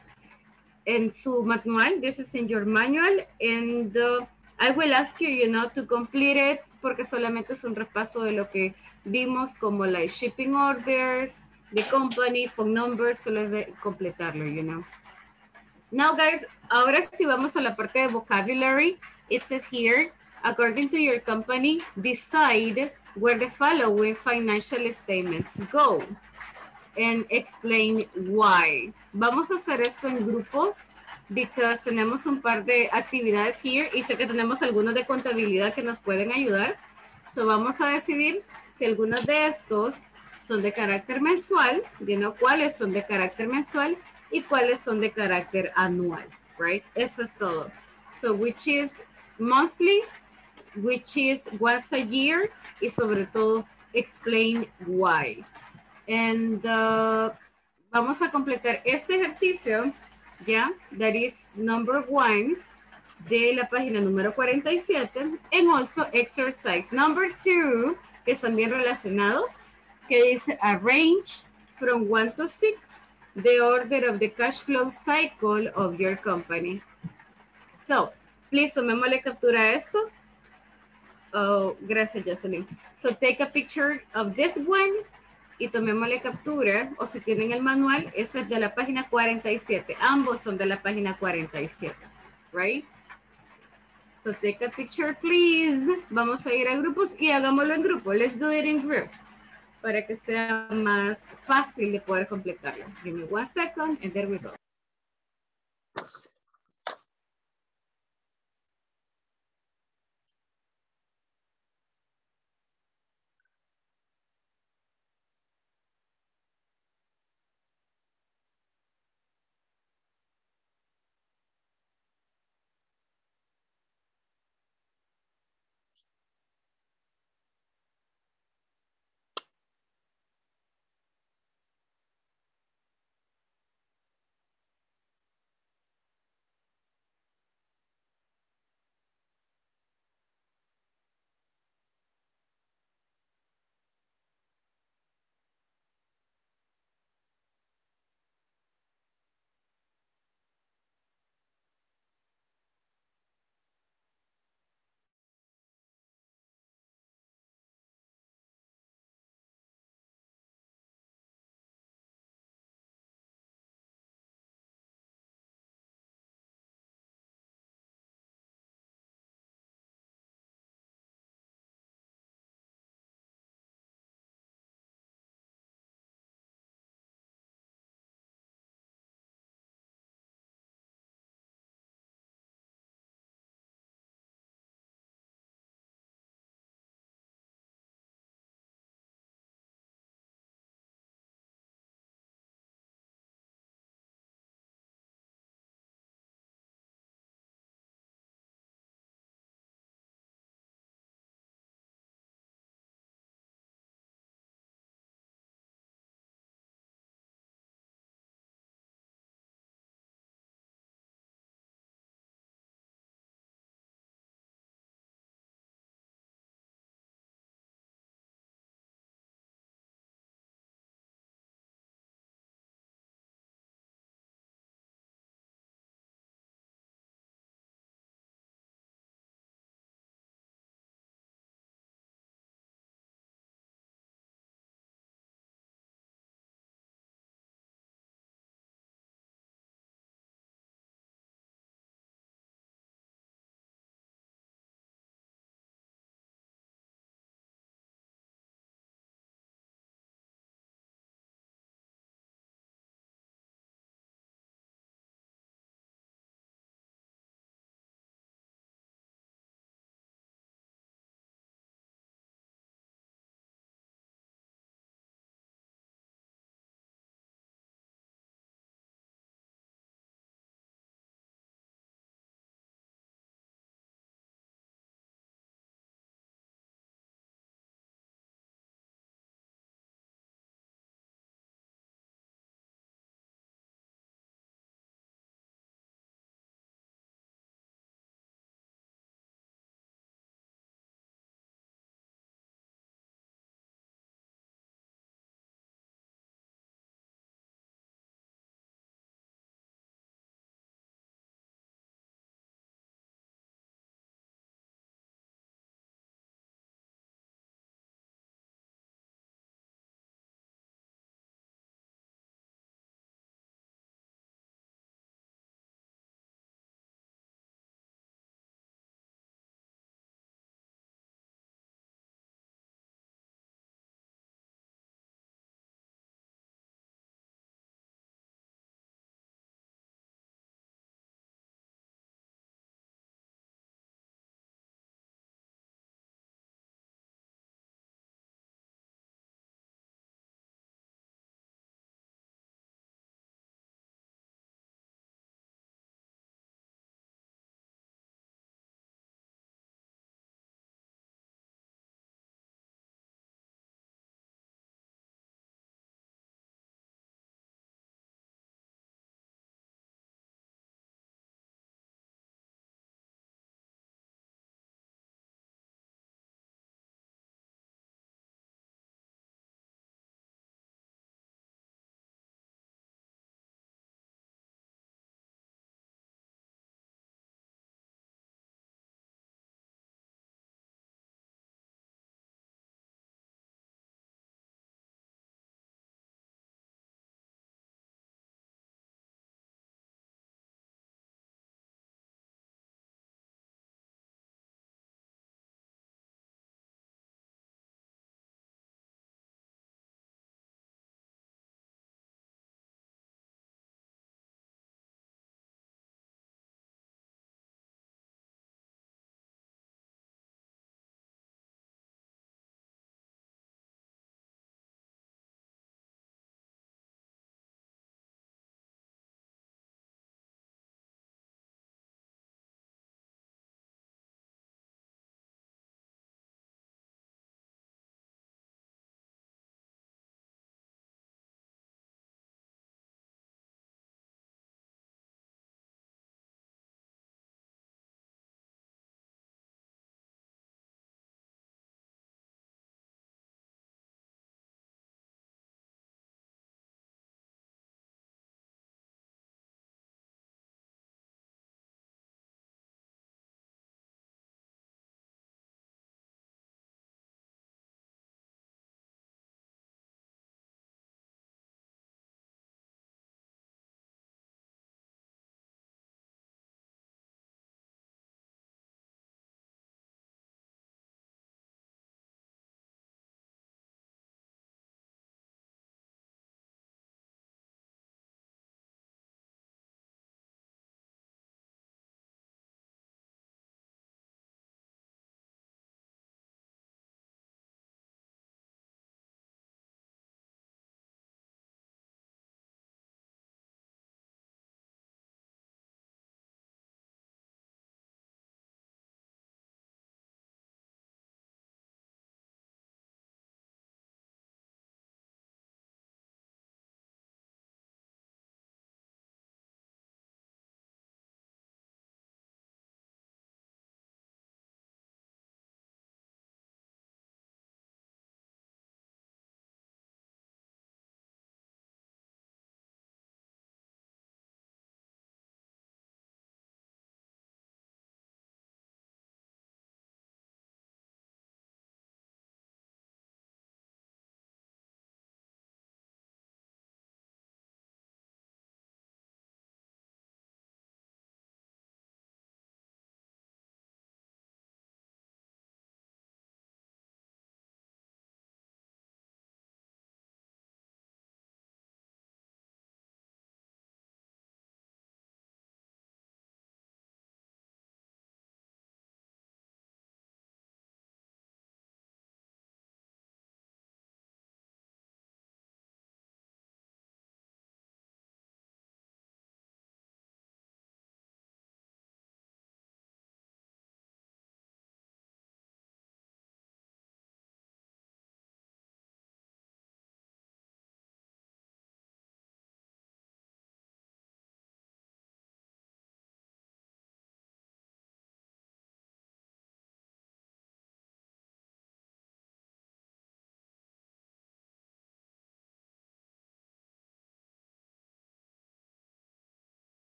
en su manual. This is in your manual. And I will ask you, to complete it, porque solamente es un repaso de lo que vimos, como like shipping orders, the company, phone numbers, solo es de completarlo, Now, guys, ahora sí vamos a la parte de vocabulary. It says here, according to your company, decide where the following financial statements go and explain why. Vamos a hacer esto en grupos because tenemos un par de actividades here y sé que tenemos algunos de contabilidad que nos pueden ayudar. So vamos a decidir si algunos de estos son de carácter mensual, cuáles son de carácter mensual y cuáles son de carácter anual, right? Eso es todo. So which is monthly, which is once a year, y sobre todo, explain why. And vamos a completar este ejercicio, that is number 1 de la página número 47, and also exercise number 2, que están bien relacionados, que dice arrange from 1 to 6, the order of the cash flow cycle of your company. So, please, tomémosle captura a esto. Oh, gracias, Jocelyn. So, take a picture of this one y tomémosle captura. O si tienen el manual, ese es de la página 47. Ambos son de la página 47. Right? So, take a picture, please. Vamos a ir a grupos y hagámoslo en grupo. Let's do it in group. Para que sea más fácil de poder completarlo. Give me 1 second and there we go.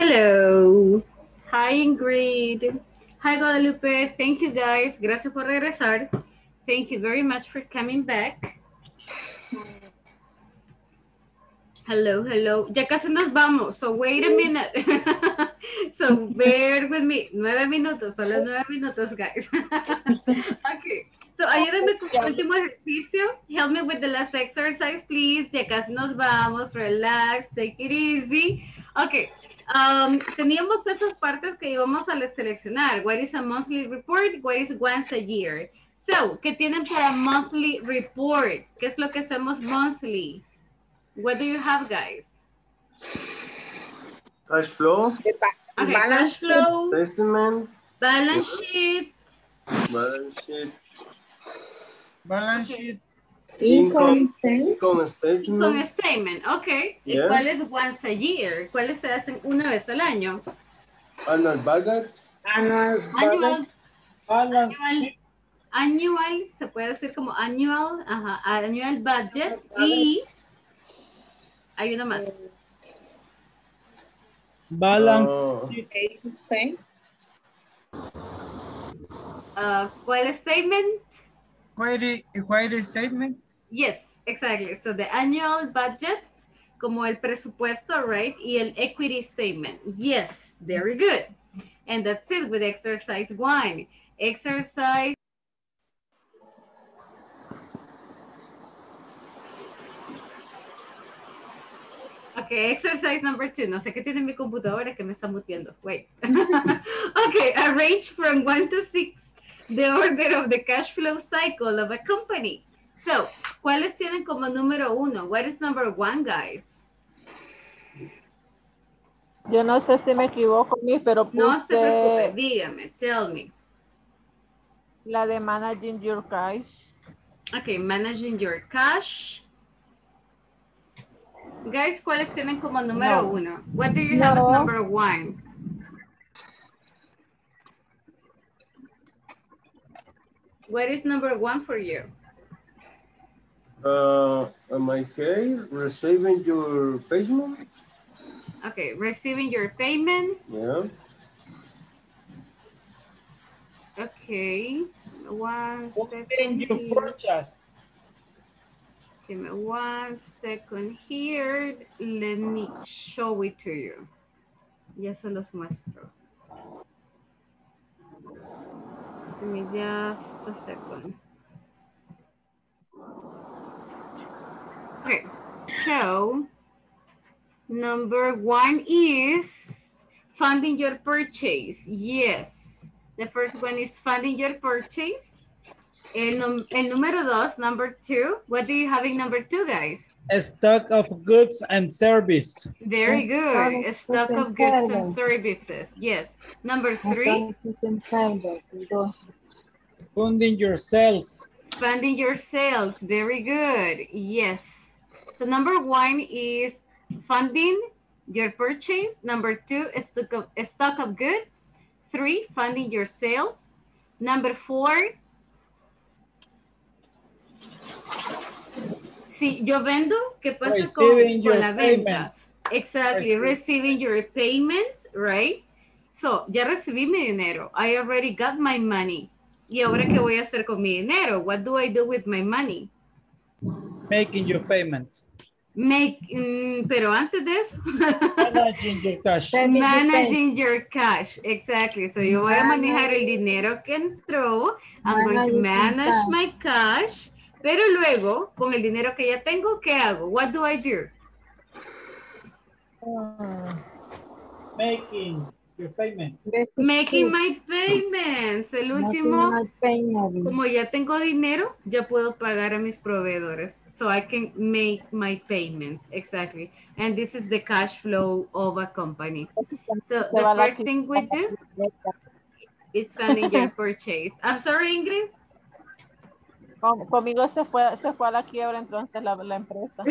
Hello. Hi, Ingrid. Hi, Guadalupe. Thank you, guys. Gracias por regresar. Thank you very much for coming back. Hello, hello. Ya casi nos vamos. So wait a minute. So bear with me. 9 minutos. Solo 9 minutos, guys. Okay. So ayúdenme con el último ejercicio. Help me with the last exercise, please. Ya casi nos vamos. Relax. Take it easy. Okay. Teníamos esas partes que íbamos a seleccionar. What is a monthly report? What is once a year? So, ¿qué tienen para monthly report? ¿Qué es lo que hacemos monthly? What do you have, guys? Cash flow. Okay, balance flow. Testament. Balance sheet. Balance sheet. Balance sheet. Income statement. Income statement, ok. Yeah. ¿Y cuál es once a year? ¿Cuáles se hacen una vez al año? Annual budget. Annual, se puede decir como annual. Ajá, annual budget. Y hay uno más. Balance. ¿Cuál statement? Query statement. Yes, exactly. So the annual budget, como el presupuesto, right? Y el equity statement. Yes, very good. And that's it with exercise 1. Exercise. Okay, exercise number 2. No sé qué tiene mi computadora que me está muteando. Wait. Okay, arrange from 1 to 6. The order of the cash flow cycle of a company. So, ¿cuáles tienen como número 1? What is number 1, guys? Yo no sé si me equivoco, pero puse... No se preocupe, dígame, tell me. La de managing your cash. Okay, managing your cash. Guys, ¿cuáles tienen como número 1? What do you have as number 1? What is number 1 for you? In my case, receiving your payment. Okay, receiving your payment. Yeah. Okay. One second. Your purchase. Give me 1 second here. Let me show it to you. Ya se los muestro. Give me just a second. Okay, so number 1 is funding your purchase. Yes, the first one is funding your purchase. El número 2, number 2. What do you have in number 2, guys? A stock of goods and service. Very good. A stock of goods and services. Yes. Number 3. Funding your sales. Funding your sales. Very good. Yes. So number 1 is funding your purchase. Number 2, a stock of goods. 3, funding your sales. Number 4. Si yo vendo, ¿qué pasa con la venta? Exactly, receiving your payments, right? So, ya recibí mi dinero. I already got my money. ¿Y ahora qué voy a hacer con mi dinero? What do I do with my money? Making your payment. Pero antes de eso. Managing your cash. Managing your cash, exactly. So, yo voy a manejar el dinero que entró. I'm going to manage my cash. Pero luego, con el dinero que ya tengo, ¿qué hago? What do I do? Making your payment. Making my payments. El último, como ya tengo dinero, ya puedo pagar a mis proveedores. So I can make my payments. Exactly. And this is the cash flow of a company. So the first thing we do is funding your purchase. I'm sorry, Ingrid. Conmigo se fue a la quiebra entonces la empresa.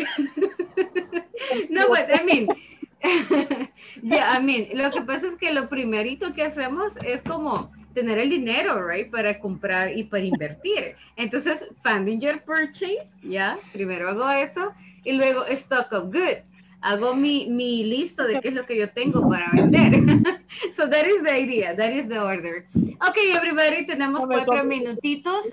No, but I mean, yeah, I mean, lo que pasa es que lo primerito que hacemos es como tener el dinero, right, para comprar y para invertir. Entonces, funding your purchase, ya, primero hago eso, y luego stock of goods. hago mi lista de qué es lo que yo tengo para vender. So that is the idea, that is the order. Okay, everybody, tenemos 4 minutitos.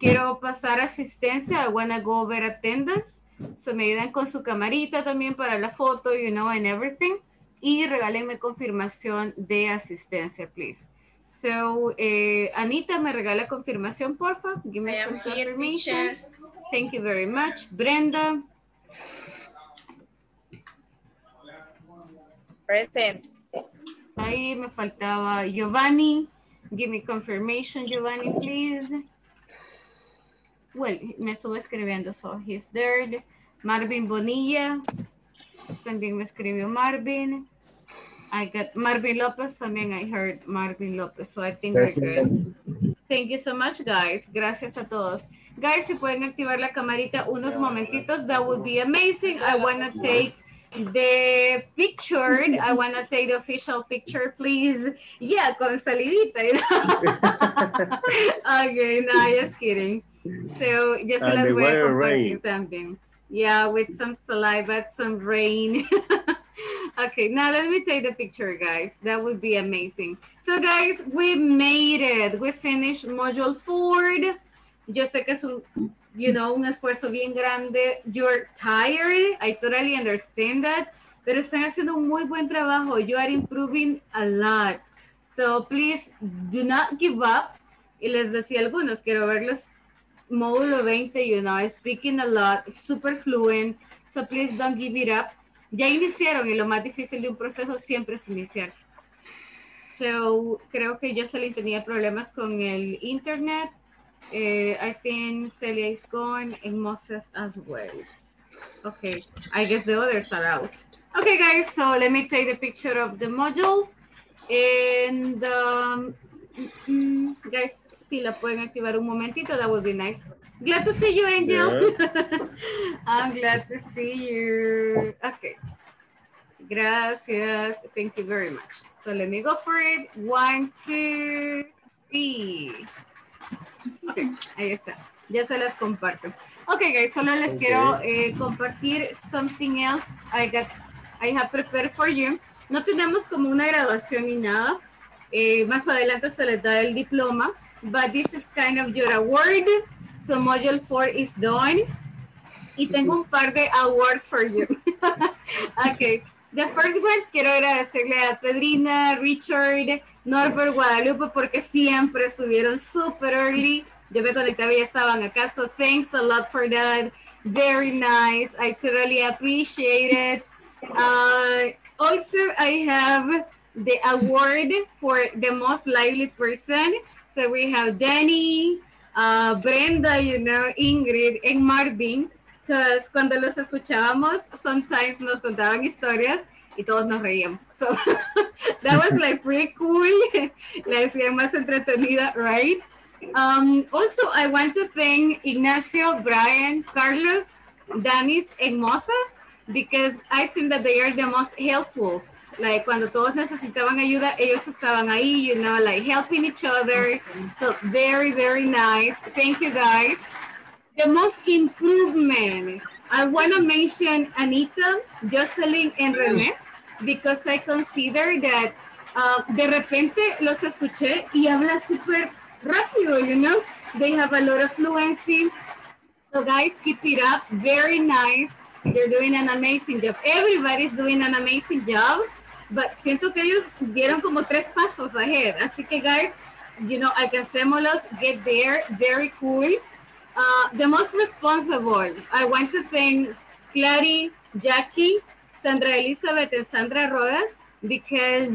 Quiero pasar asistencia. I wanna go over attendance. So me ayudan con su camarita también para la foto, you know, and everything. Y regálenme confirmación de asistencia, please. So, Anita, me regala confirmación, porfa. Give me some confirmation. Thank you very much. Brenda. Present. Ahí me faltaba Giovanni. Give me confirmation, Giovanni, please. Well, me estuvo escribiendo, so he's there. Marvin Bonilla. También me escribió Marvin. I got Marvin Lopez. También I heard Marvin Lopez. So I think we're good. Thank you so much, guys. Gracias a todos. Guys, si pueden activar la camarita unos momentitos, that would be amazing. I want to take the picture. I want to take the official picture, please. Yeah, con salivita. You know? Okay, no, just kidding. So, just las voy a compartir también. Yeah, with some saliva, some rain. Okay, now let me take the picture, guys. That would be amazing. So, guys, we made it. We finished Module 4. Yo sé que es un, you know, un esfuerzo bien grande. You're tired. I totally understand that. Pero están haciendo un muy buen trabajo. You are improving a lot. So, please do not give up. Y les decía algunos, quiero verlos. Módulo 20, you know, speaking a lot, super fluent, so please don't give it up. Ya iniciaron y lo más difícil de un proceso siempre es iniciar. So, creo que yo Celia tenía problemas con el internet. I think Celia is gone and Moses as well. Okay, I guess the others are out. Okay, guys, so let me take the picture of the module. And guys, si la pueden activar un momentito, that would be nice. Glad to see you, Angel. Yeah. I'm glad to see you. Okay. Gracias. Thank you very much. So let me go for it. 1, 2, 3. Okay, ahí está. Ya se las comparto. Okay, guys, solo les quiero compartir something else I have prepared for you. No tenemos como una graduación ni nada. Más adelante se les da el diploma. But this is kind of your award. So module 4 is done. Y tengo un par de awards for you. Okay. The first one, quiero agradecerle a Pedrina, Richard, Norbert, Guadalupe, porque siempre estuvieron super early. Yo me conectaba y ya estaban acá. So thanks a lot for that. Very nice. I totally appreciate it. Also, I have the award for the most lively person. So we have Danny, Brenda, you know, Ingrid, and Marvin. Because cuando los escuchábamos, sometimes nos contaban historias y todos nos reíamos. So that was like pretty cool. La hacían más entretenida, right? Also, I want to thank Ignacio, Brian, Carlos, Danis, and Moses, because I think that they are the most helpful. Like, cuando todos necesitaban ayuda, ellos estaban ahí, you know, like helping each other. So, very, very nice. Thank you, guys. The most improvement. I want to mention Anita, Jocelyn, and René, because I consider that de repente los escuché y habla súper rápido, you know. They have a lot of fluency. So, guys, keep it up. Very nice. They're doing an amazing job. Everybody's doing an amazing job. But siento que ellos dieron como 3 pasos ahead. Así que, guys, you know, alcancémoslos, get there, very cool. The most responsible, I want to thank Clary, Jackie, Sandra Elizabeth, and Sandra Rodas, because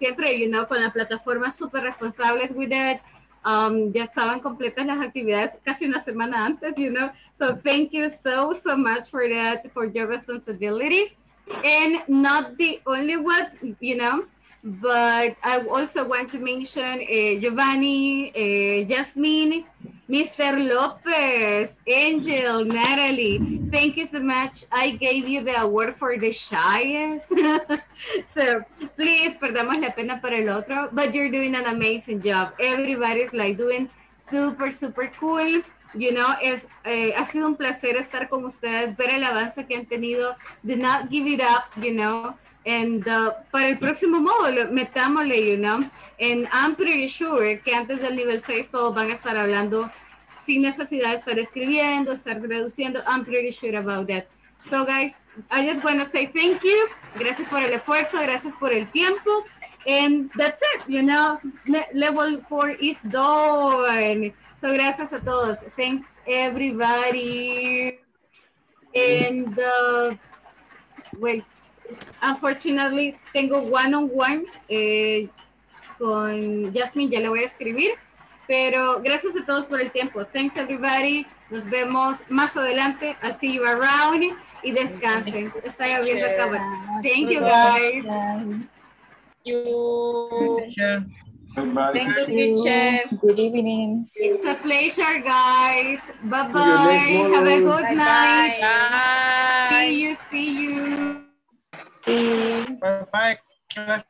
siempre, you know, con la plataforma super responsables with that. Ya estaban completas las actividades casi una semana antes, you know. So thank you so, so much for that, for your responsibility. And not the only one, you know, but I also want to mention Giovanni, Jasmine, Mr. Lopez, Angel, Natalie. Thank you so much. I gave you the award for the shyest. So please, perdamos la pena para el otro. But you're doing an amazing job. Everybody's like doing super, super cool. You know, ha sido un placer estar con ustedes, ver el avance que han tenido, do not give it up, you know, and para el próximo módulo, metámosle, you know, and I'm pretty sure que antes del nivel 6 todos van a estar hablando sin necesidad de estar escribiendo, estar traduciendo, I'm pretty sure about that. So guys, I just want to say thank you, gracias por el esfuerzo, gracias por el tiempo, and that's it, you know, level 4 is done. So, gracias a todos. Thanks, everybody. And, well, unfortunately, tengo one-on-one con Jasmine, ya le voy a escribir. Pero gracias a todos por el tiempo. Thanks, everybody. Nos vemos más adelante. I'll see you around. Y descansen. Estoy abriendo el cabo. Thank you, guys. Thank you. Bye-bye. Thank you, teacher. Good evening. It's a pleasure, guys. Bye-bye. Have a good night. Bye. See you. Bye-bye.